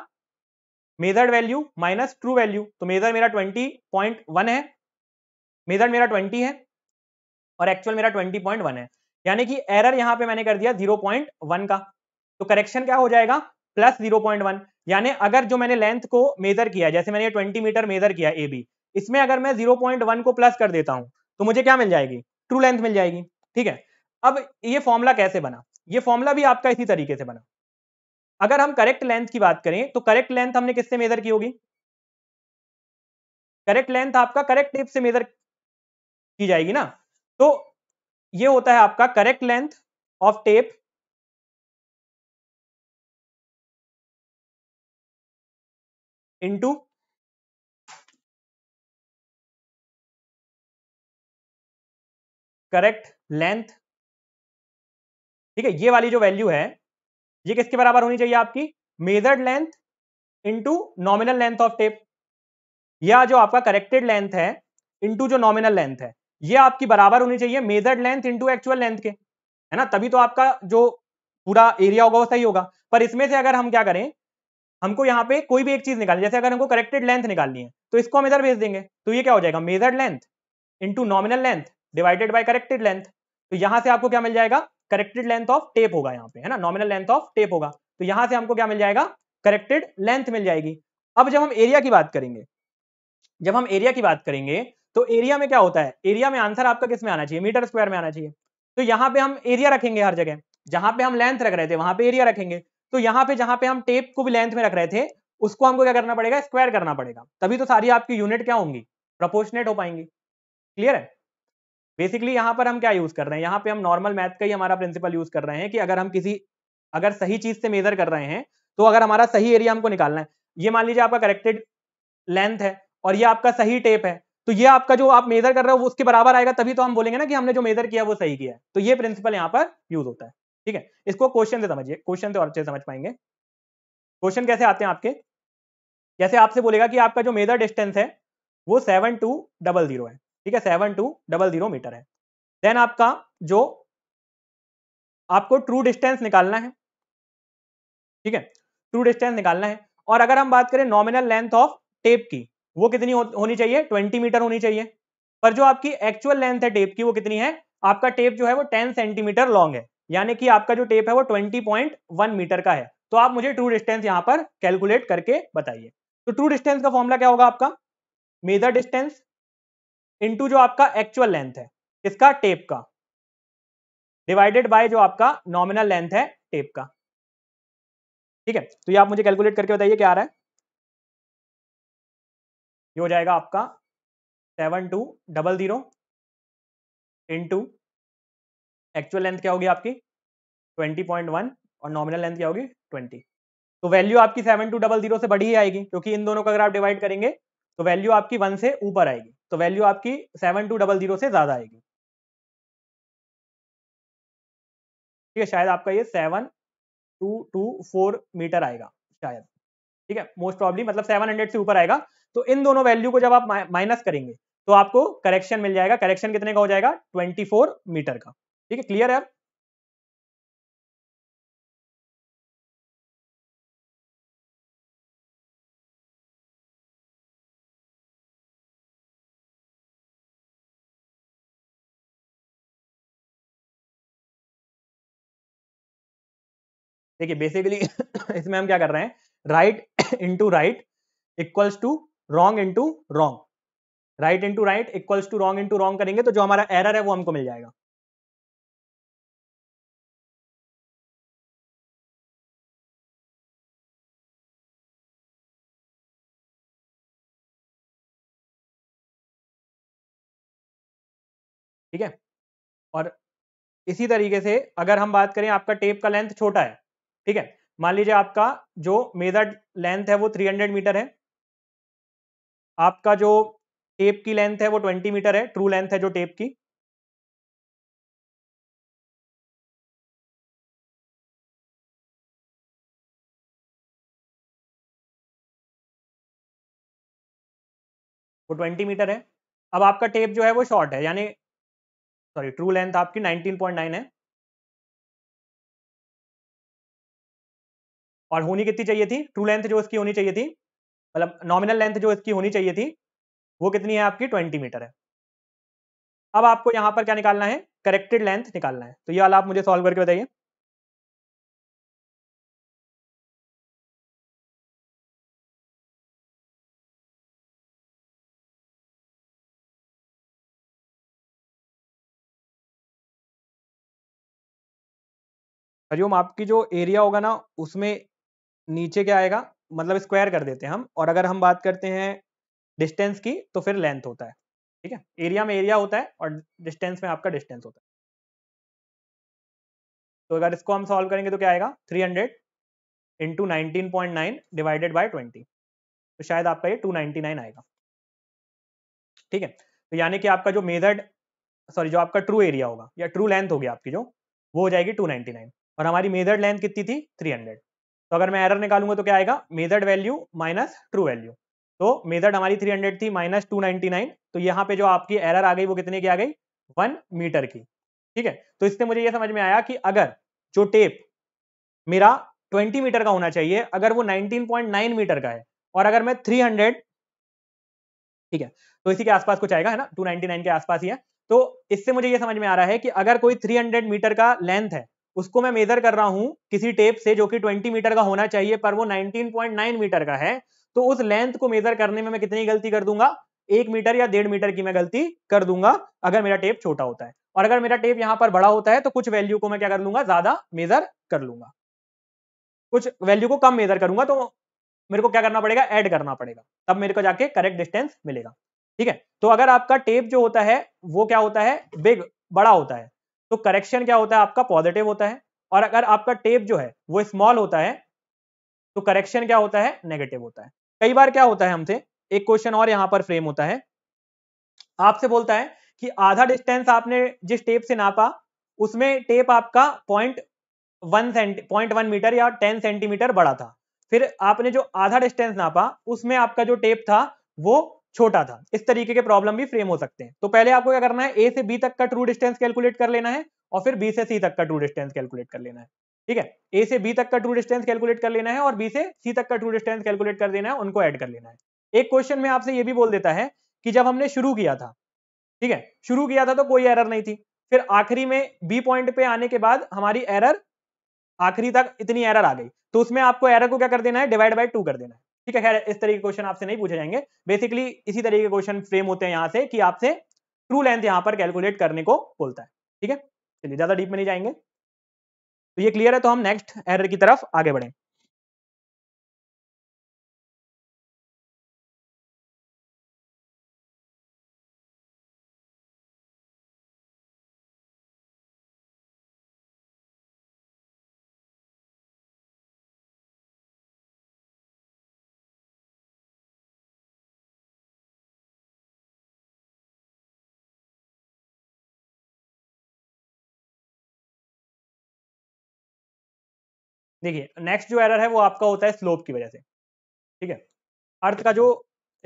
measured value minus true value. तो मेजर मेरा ट्वेंटी पॉइंट वन है, मेजर मेरा ट्वेंटी है और एक्चुअल मेरा ट्वेंटी पॉइंट वन है, यानी कि एरर यहां पे मैंने कर दिया जीरो पॉइंट वन का। तो करेक्शन क्या हो जाएगा, प्लस जीरो पॉइंट वन, यानी अगर जो मैंने लेंथ को मेजर किया, जैसे मैंने ट्वेंटी मीटर मेजर किया ए बी, इसमें अगर मैं जीरो पॉइंट वन को प्लस कर देता हूं तो मुझे क्या मिल जाएगी, ट्रू लेंथ मिल जाएगी। ठीक है, अब ये फॉर्मूला कैसे बना, ये फॉर्मूला भी आपका इसी तरीके से बना। अगर हम करेक्ट लेंथ की बात करें तो करेक्ट लेंथ हमने किससे मेजर की होगी, करेक्ट लेंथ आपका करेक्ट टेप से मेजर की जाएगी ना। तो ये होता है आपका correct length of tape into correct length. ठीक है, ये वाली जो वैल्यू है ये किसके बराबर होनी चाहिए आपकी, measured length into nominal length of tape, या जो आपका करेक्टेड लेंथ है इनटू जो नॉमिनल लेंथ है, ये आपकी बराबर होनी चाहिए measured length into actual length के, है ना। तभी तो आपका जो पूरा एरिया होगा वो सही होगा। पर इसमें से अगर हम क्या करें, हमको यहाँ पे कोई भी एक चीज निकालनी, जैसे अगर हमको करेक्टेड लेंथ निकालनी है तो इसको हम इधर भेज देंगे, तो ये क्या हो जाएगा, measured length into nominal length divided by corrected length. तो यहां से आपको क्या मिल जाएगा, करेक्टेड लेंथ ऑफ टेप होगा यहाँ पे, है ना, नॉमिनल लेंथ ऑफ टेप होगा। तो यहां से हमको क्या मिल जाएगा, करेक्टेड लेंथ मिल जाएगी। अब जब हम एरिया की बात करेंगे, जब हम एरिया की बात करेंगे तो एरिया में क्या होता है, एरिया में आंसर आपका किस में आना चाहिए, मीटर स्क्वायर में आना चाहिए। तो यहाँ पे हम एरिया रखेंगे हर जगह, जहां पे हम लेंथ रख रहे थे वहां पे एरिया रखेंगे। तो यहाँ पे जहां पे हम टेप को भी लेंथ में रख रहे थे उसको हमको क्या करना पड़ेगा, स्क्वायर करना पड़ेगा, तभी तो सारी आपकी यूनिट क्या होंगी, प्रोपोर्शनेट हो पाएंगी। क्लियर है। बेसिकली यहाँ पर हम क्या यूज कर रहे हैं, यहाँ पे हम नॉर्मल मैथ का ही हमारा प्रिंसिपल यूज कर रहे हैं कि अगर हम किसी अगर सही चीज से मेजर कर रहे हैं तो अगर हमारा सही एरिया हमको निकालना है, ये मान लीजिए आपका करेक्टेड लेंथ है और ये आपका सही टेप है, तो ये आपका जो आप मेजर कर रहे हो वो उसके बराबर आएगा, तभी तो हम बोलेंगे ना कि हमने जो मेजर किया वो सही किया है। तो ये प्रिंसिपल यहाँ पर यूज होता है। ठीक है, इसको क्वेश्चन से समझिए, क्वेश्चन से और अच्छे समझ पाएंगे। क्वेश्चन कैसे आते हैं आपके, जैसे आपसे बोलेगा कि आपका जो मेजर डिस्टेंस है वो सेवन टू डबल जीरो है, ठीक है, seven two double zero metre है। देन आपका जो आपको ट्रू डिस्टेंस निकालना है, ठीक है, ट्रू डिस्टेंस निकालना है। और अगर हम बात करें नॉमिनल लेंथ ऑफ टेप की, वो कितनी हो, होनी चाहिए, ट्वेंटी मीटर होनी चाहिए। पर जो आपकी एक्चुअल लेंथ है टेप की वो कितनी है, आपका टेप जो है वो टेन सेंटीमीटर लॉन्ग है, यानी कि आपका जो टेप है वो ट्वेंटी पॉइंट वन मीटर का है। तो आप मुझे ट्रू डिस्टेंस यहाँ पर कैलकुलेट करके बताइए। तो ट्रू डिस्टेंस का फॉर्मूला क्या होगा आपका, मेजर डिस्टेंस इनटू जो आपका एक्चुअल लेंथ है इसका टेप का डिवाइडेड बाय जो आपका नॉमिनल लेंथ है टेप का। ठीक है, तो ये आप मुझे कैलकुलेट करके बताइए क्या आ रहा है। ये हो जाएगा आपका seven two double zero into actual length क्या होगी आपकी ट्वेंटी पॉइंट वन और नॉमिनल लेंथ क्या होगी ट्वेंटी। तो वैल्यू आपकी सेवन टू डबल जीरो से बड़ी ही आएगी, क्योंकि इन दोनों का अगर आप डिवाइड करेंगे तो वैल्यू आपकी वन से ऊपर आएगी, तो वैल्यू आपकी सेवन टू डबल जीरो से ज्यादा आएगी। ठीक है, शायद आपका ये seven two two four metre आएगा शायद, ठीक है, मोस्ट प्रॉब्ली मतलब सेवन हंड्रेड से ऊपर आएगा। तो इन दोनों वैल्यू को जब आप माइनस करेंगे तो आपको करेक्शन मिल जाएगा, करेक्शन कितने का हो जाएगा ट्वेंटी फोर मीटर का। ठीक है, क्लियर है। देखिए बेसिकली इसमें हम क्या कर रहे हैं, right into right equals to wrong into wrong, right into right equals to wrong into wrong करेंगे तो जो हमारा एरर है वो हमको मिल जाएगा। ठीक है, और इसी तरीके से अगर हम बात करें आपका टेप का लेंथ छोटा है, ठीक है, मान लीजिए आपका जो मेजर्ड लेंथ है वो थ्री हंड्रेड मीटर है, आपका जो टेप की लेंथ है वो ट्वेंटी मीटर है, ट्रू लेंथ है जो टेप की। वो बीस मीटर है। अब आपका टेप जो है वो शॉर्ट है, यानी सॉरी ट्रू लेंथ आपकी उन्नीस पॉइंट नौ है, और होनी कितनी चाहिए थी, ट्रू लेंथ जो इसकी होनी चाहिए थी, मतलब नॉमिनल लेंथ जो इसकी होनी चाहिए थी वो कितनी है आपकी बीस मीटर है। अब आपको यहां पर क्या निकालना है, करेक्टेड लेंथ निकालना है। तो ये वाला आप मुझे सॉल्व करके बताइए। हरिओम, आपकी जो एरिया होगा ना उसमें नीचे क्या आएगा, मतलब स्क्वायर कर देते हैं हम, और अगर हम बात करते हैं डिस्टेंस की तो फिर लेंथ होता है, ठीक है। एरिया में एरिया होता है और डिस्टेंस में आपका डिस्टेंस होता है। तो अगर इसको हम सॉल्व करेंगे तो क्या आएगा, तीन सौ into nineteen point nine divided by twenty, तो शायद आपका ये दो सौ निन्यानवे आएगा, ठीक है। तो यानी कि आपका जो मेजर्ड सॉरी जो आपका ट्रू एरिया होगा या ट्रू लेंथ होगी आपकी जो, वो हो जाएगी दो सौ निन्यानवे, और हमारी मेजर्ड लेंथ कितनी थी, तीन सौ। तो अगर मैं एरर निकालूंगा तो क्या आएगा, measured value minus true value. तो मेजर्ड हमारी तीन सौ थी माइनस दो सौ निन्यानवे, तो यहाँ पे जो आपकी एरर आ गई वो कितने की आ गई, वन मीटर की, ठीक है। तो इससे मुझे ये समझ में आया कि अगर जो टेप मेरा बीस मीटर का होना चाहिए, अगर वो उन्नीस पॉइंट नौ मीटर का है और अगर मैं तीन सौ, ठीक है, तो इसी के आसपास कुछ आएगा है ना, दो सौ निन्यानवे के आसपास ही है। तो इससे मुझे ये समझ में आ रहा है कि अगर कोई तीन सौ मीटर का लेंथ है उसको मैं मेजर कर रहा हूं किसी टेप से जो कि बीस मीटर का होना चाहिए पर वो उन्नीस पॉइंट नौ मीटर का है, तो उस लेंथ को मेजर करने में मैं कितनी गलती कर दूंगा, एक मीटर या डेढ़ मीटर की मैं गलती कर दूंगा अगर मेरा टेप छोटा होता है। और अगर मेरा टेप यहां पर बड़ा होता है तो कुछ वैल्यू को मैं क्या कर लूंगा, ज्यादा मेजर कर लूंगा, कुछ वैल्यू को कम मेजर करूंगा, तो मेरे को क्या करना पड़ेगा, ऐड करना पड़ेगा, तब मेरे को जाके करेक्ट डिस्टेंस मिलेगा, ठीक है। तो अगर आपका टेप जो होता है वो क्या होता है, बिग बड़ा होता है, तो करेक्शन क्या होता है आपका, पॉजिटिव होता है। और अगर आपका टेप जो है वो स्मॉल होता है तो करेक्शन क्या होता है, नेगेटिव होता है। कई बार क्या होता है हमसे, एक क्वेश्चन और यहां पर फ्रेम होता है, आपसे बोलता है कि आधा डिस्टेंस आपने जिस टेप से नापा उसमें टेप आपका point one centi point one metre या टेन सेंटीमीटर बड़ा था, फिर आपने जो आधा डिस्टेंस नापा उसमें आपका जो टेप था वो छोटा था। इस तरीके के प्रॉब्लम भी फ्रेम हो सकते हैं। तो पहले आपको क्या करना है, ए से बी तक का ट्रू डिस्टेंस कैलकुलेट कर लेना है और फिर बी से सी तक का ट्रू डिस्टेंस कैलकुलेट कर लेना है, ठीक है। ए से बी तक का ट्रू डिस्टेंस कैलकुलेट कर लेना है और बी से सी तक का ट्रू डिस्टेंस कैलकुलेट कर देना है, उनको ऐड कर लेना है। एक क्वेश्चन में आपसे ये भी बोल देता है कि जब हमने शुरू किया था, ठीक है, शुरू किया था तो कोई एरर नहीं थी, फिर आखिरी में बी पॉइंट पे आने के बाद हमारी एरर आखिरी तक इतनी एरर आ गई, तो उसमें आपको एरर को क्या कर देना है, डिवाइड बाई टू कर देना है, ठीक है। खैर इस तरीके के क्वेश्चन आपसे नहीं पूछे जाएंगे, बेसिकली इसी तरीके के क्वेश्चन फ्रेम होते हैं यहाँ से कि आपसे ट्रू लेंथ यहाँ पर कैलकुलेट करने को बोलता है, ठीक है। चलिए ज्यादा डीप में नहीं जाएंगे, तो ये क्लियर है। तो हम नेक्स्ट एरर की तरफ आगे बढ़ें। देखिए नेक्स्ट जो एरर है वो आपका होता है स्लोप की वजह से, ठीक है। अर्थ का जो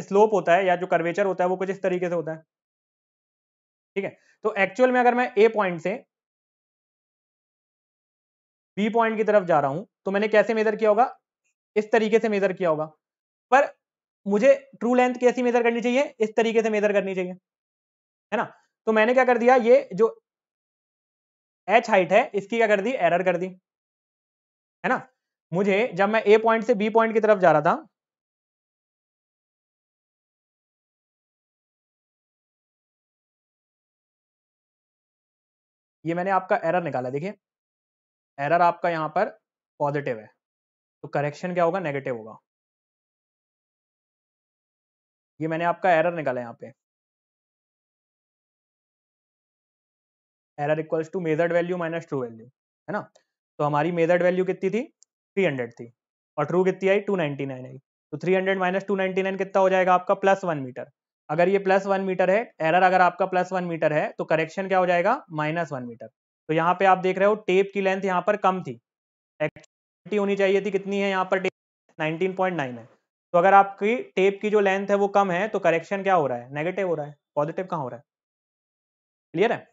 स्लोप होता है या जो कर्वेचर होता है वो कुछ इस तरीके से होता है, ठीक है। तो एक्चुअल में अगर मैं ए पॉइंट से बी पॉइंट की तरफ जा रहा हूं तो मैंने कैसे मेजर किया होगा, इस तरीके से मेजर किया होगा, पर मुझे ट्रू लेंथ कैसी मेजर करनी चाहिए, इस तरीके से मेजर करनी चाहिए, है ना। तो मैंने क्या कर दिया, ये जो एच हाइट है इसकी क्या कर दी, एरर कर दी, है ना। मुझे जब मैं ए पॉइंट से बी पॉइंट की तरफ जा रहा था ये मैंने आपका एरर निकाला, देखिए एरर आपका यहां पर पॉजिटिव है, तो करेक्शन क्या होगा, नेगेटिव होगा। ये मैंने आपका एरर निकाला, यहां पे error equals to measured value minus true value, है ना। तो हमारी मेजर्ड वैल्यू कितनी थी, तीन सौ थी, और ट्रू कितनी आई, दो सौ निन्यानवे आई। तो तीन सौ माइनस दो सौ निन्यानवे कितना हो जाएगा आपका, प्लस वन मीटर। अगर ये प्लस वन मीटर है, एरर अगर आपका प्लस वन मीटर है, तो करेक्शन क्या हो जाएगा, माइनस वन मीटर। तो यहाँ पे आप देख रहे हो टेप की लेंथ यहाँ पर कम थी, एक्चुअली होनी चाहिए थी कितनी है यहाँ पर, नाइनटीन पॉइंट नाइन है, तो अगर आपकी टेप की जो लेंथ है वो कम है तो करेक्शन क्या हो रहा है, नेगेटिव हो रहा है, पॉजिटिव कहाँ हो रहा है। क्लियर है।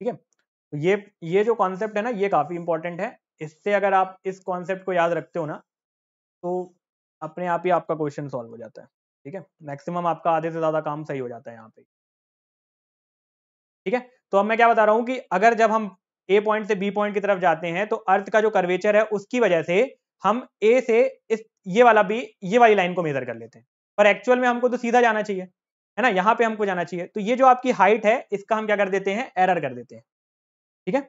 ठीक है, तो ये ये जो कॉन्सेप्ट है ना ये काफी इंपॉर्टेंट है। इससे अगर आप इस कॉन्सेप्ट को याद रखते हो ना तो अपने आप ही आपका क्वेश्चन सॉल्व हो जाता है। ठीक है, मैक्सिमम आपका आधे से ज्यादा काम सही हो जाता है यहाँ पे। ठीक है, तो अब मैं क्या बता रहा हूँ कि अगर जब हम ए पॉइंट से बी पॉइंट की तरफ जाते हैं तो अर्थ का जो कर्वेचर है उसकी वजह से हम ए से इस ये वाला बी ये वाली लाइन को मेजर कर लेते हैं, पर एक्चुअल में हमको तो सीधा जाना चाहिए, है ना, यहाँ पे हमको जाना चाहिए। तो ये जो आपकी हाइट है इसका हम क्या कर देते हैं, एरर कर देते हैं। ठीक है,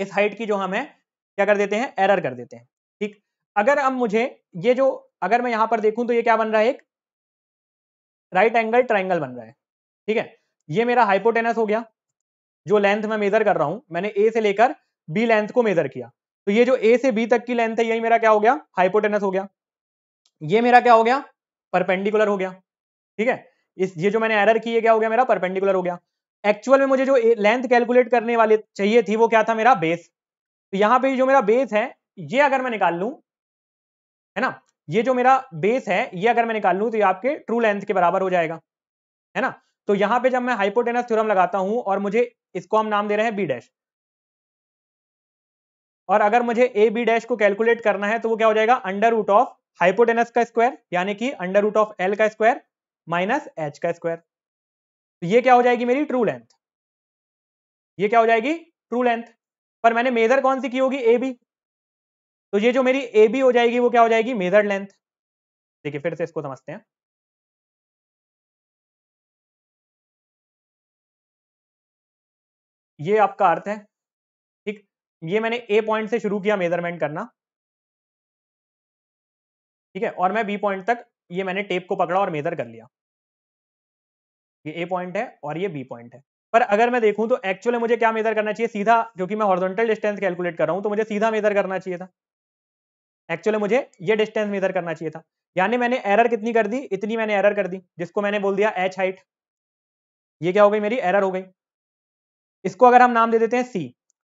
इस हाइट की जो हम है क्या कर देते हैं, एरर कर देते हैं। ठीक, अगर अब मुझे ये जो अगर मैं यहां पर देखूं तो ये क्या बन रहा है, एक राइट एंगल ट्राइंगल बन रहा है। ठीक है, ये मेरा हाइपोटेनस हो गया, जो लेंथ मैं मेजर कर रहा हूं, मैंने ए से लेकर बी लेंथ को मेजर किया, तो ये जो ए से बी तक की लेंथ है यही मेरा क्या हो गया, हाइपोटेनस हो गया। ये मेरा क्या हो गया, परपेंडिकुलर हो गया। ठीक है, इस ये जो मैंने एरर की है क्या हो गया, मेरा परपेंडिकुलर हो गया। एक्चुअल में मुझे जो लेंथ कैलकुलेट करने वाले चाहिए थी वो क्या था, मेरा बेस। तो यहाँ पे जो मेरा बेस है ये अगर मैं निकाल लूं, है ना, ये जो मेरा बेस है ये अगर मैं निकाल लूं तो ये आपके ट्रू लेंथ के बराबर हो जाएगा, है ना। तो यहाँ पे जब मैं हाइपोटेनस थ्योरम लगाता हूं और मुझे इसको हम नाम दे रहे हैं बी डैश, और अगर मुझे ए बी डैश को कैलकुलेट करना है तो वो क्या हो जाएगा, अंडर रूट ऑफ हाइपोटेनस का स्क्वायर, यानी कि अंडर रूट ऑफ एल का स्क्वायर माइनस एच का स्क्वायर। तो ये क्या हो जाएगी मेरी ट्रू लेंथ, ये क्या हो जाएगी ट्रू लेंथ, पर मैंने मेजर कौन सी की होगी, ए बी। तो ये जो मेरी ए बी हो जाएगी वो क्या हो जाएगी, मेजर्ड लेंथ। देखिए फिर से इसको समझते हैं। ये आपका अर्थ है। ठीक, ये मैंने ए पॉइंट से शुरू किया मेजरमेंट करना, ठीक है, और मैं बी पॉइंट तक ये मैंने टेप को पकड़ा और मेजर कर लिया। ये ए पॉइंट है और ये बी पॉइंट है, पर अगर मैं देखूं तो एक्चुअली मुझे क्या मेजर करना चाहिए, सीधा, जो कि मैं हॉरिजॉन्टल डिस्टेंस कैलकुलेट कर रहा हूं तो मुझे सीधा मेजर करना चाहिए था। एक्चुअली मुझे ये डिस्टेंस मेजर करना चाहिए था, यानी मैंने एरर कितनी कर दी, इतनी मैंने एरर कर दी, जिसको मैंने बोल दिया एच हाइट। ये क्या हो गई, मेरी एरर हो गई। इसको अगर हम नाम दे देते हैं सी,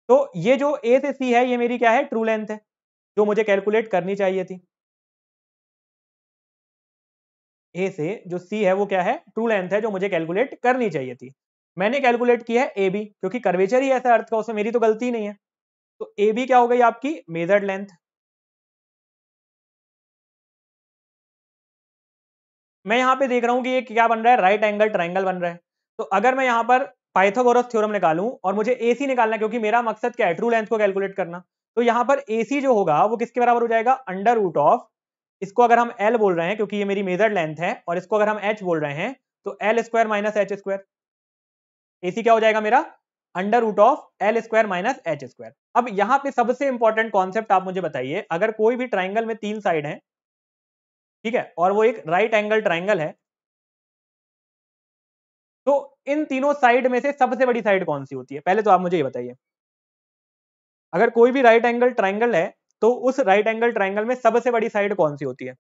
तो ये जो ए से सी है ये मेरी क्या है, ट्रू लेंथ है, जो मुझे कैलकुलेट करनी चाहिए थी। ए से जो सी है वो क्या है, ट्रू लेंथ है, जो मुझे कैलकुलेट करनी चाहिए थी। मैंने कैलकुलेट किया है ए बी, क्योंकि कर्वेचर ही ऐसा अर्थ का, उसमें मेरी तो गलती नहीं है। तो ए बी क्या हो गई आपकी, मेजर्ड लेंथ। मैं यहां पे देख रहा हूं कि ये क्या बन रहा है, राइट एंगल ट्राइंगल बन रहा है। तो अगर मैं यहां पर पाइथागोरस थ्योरम निकालूं और मुझे ए सी निकालना, क्योंकि मेरा मकसद क्या है, ट्रू लेंथ को कैलकुलेट करना, तो यहां पर ए सी जो होगा वो किसके बराबर हो जाएगा, अंडर रूट ऑफ, इसको अगर हम L बोल रहे हैं क्योंकि ये मेरी मेजर्ड लेंथ है, और इसको अगर हम H बोल रहे हैं तो L square minus H square. A C क्या हो जाएगा मेरा, under root of L square minus H square. अब यहाँ पे सबसे इंपॉर्टेंट कॉन्सेप्ट आप मुझे बताइए, अगर कोई भी ट्राइंगल में तीन साइड है, ठीक है, और वो एक राइट एंगल ट्राइंगल है, तो इन तीनों साइड में से सबसे बड़ी साइड कौन सी होती है, पहले तो आप मुझे ये बताइए। अगर कोई भी राइट एंगल ट्राइंगल है तो उस राइट एंगल ट्राइंगल में सबसे बड़ी साइड कौन सी होती है,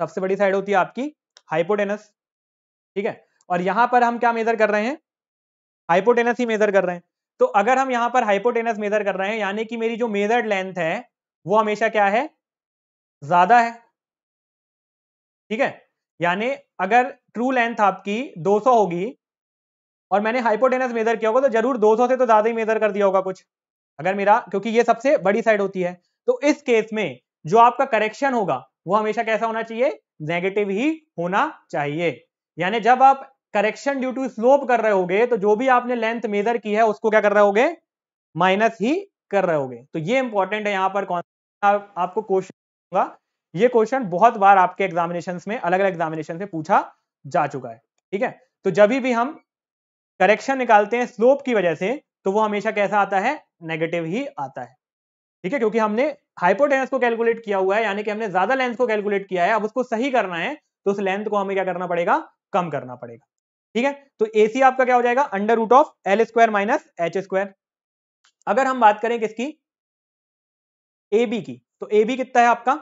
सबसे बड़ी साइड होती है आपकी हाइपोटेनस। ठीक है, और यहां पर हम क्या मेजर कर रहे हैं, हाइपोटेनस ही मेजर कर रहे हैं। तो अगर हम यहां पर हाइपोटेनस मेजर कर रहे हैं, यानी कि मेरी जो मेजर्ड लेंथ है वो हमेशा क्या है, ज्यादा है। ठीक है, यानी अगर ट्रू लेंथ आपकी दो सौ होगी और मैंने हाइपोटेनस मेजर किया होगा तो जरूर दो सौ से तो ज्यादा ही मेजर कर दिया होगा कुछ, अगर मेरा, क्योंकि ये सबसे बड़ी साइड होती है। तो इस केस में जो आपका करेक्शन होगा वो हमेशा कैसा होना चाहिए, नेगेटिव ही होना चाहिए। यानी जब आप करेक्शन ड्यू टू स्लोप कर रहे होगे तो जो भी आपने लेंथ मेजर की है उसको क्या कर रहे होगे, माइनस ही कर रहे होगे। तो ये इंपॉर्टेंट है, यहाँ पर कौन आप, आपको क्वेश्चन होगा ये क्वेश्चन बहुत बार आपके एग्जामिनेशंस में, अलग अलग एग्जामिनेशन में पूछा जा चुका है। ठीक है, तो जब भी हम करेक्शन निकालते हैं स्लोप की वजह से, तो वो हमेशा कैसा आता है, नेगेटिव ही आता है। ठीक है, क्योंकि हमने हाइपोटेनस को कैलकुलेट किया हुआ है, यानी कि हमने ज्यादा लेंथ को कैलकुलेट किया है। अब उसको सही करना है तो उस लेंथ को हमें क्या करना पड़ेगा, कम करना पड़ेगा। ठीक है, तो एसी आपका क्या हो जाएगा, under root of L square minus H square. अगर हम बात करें किसकी, ए बी की, तो ए बी कितना है आपका,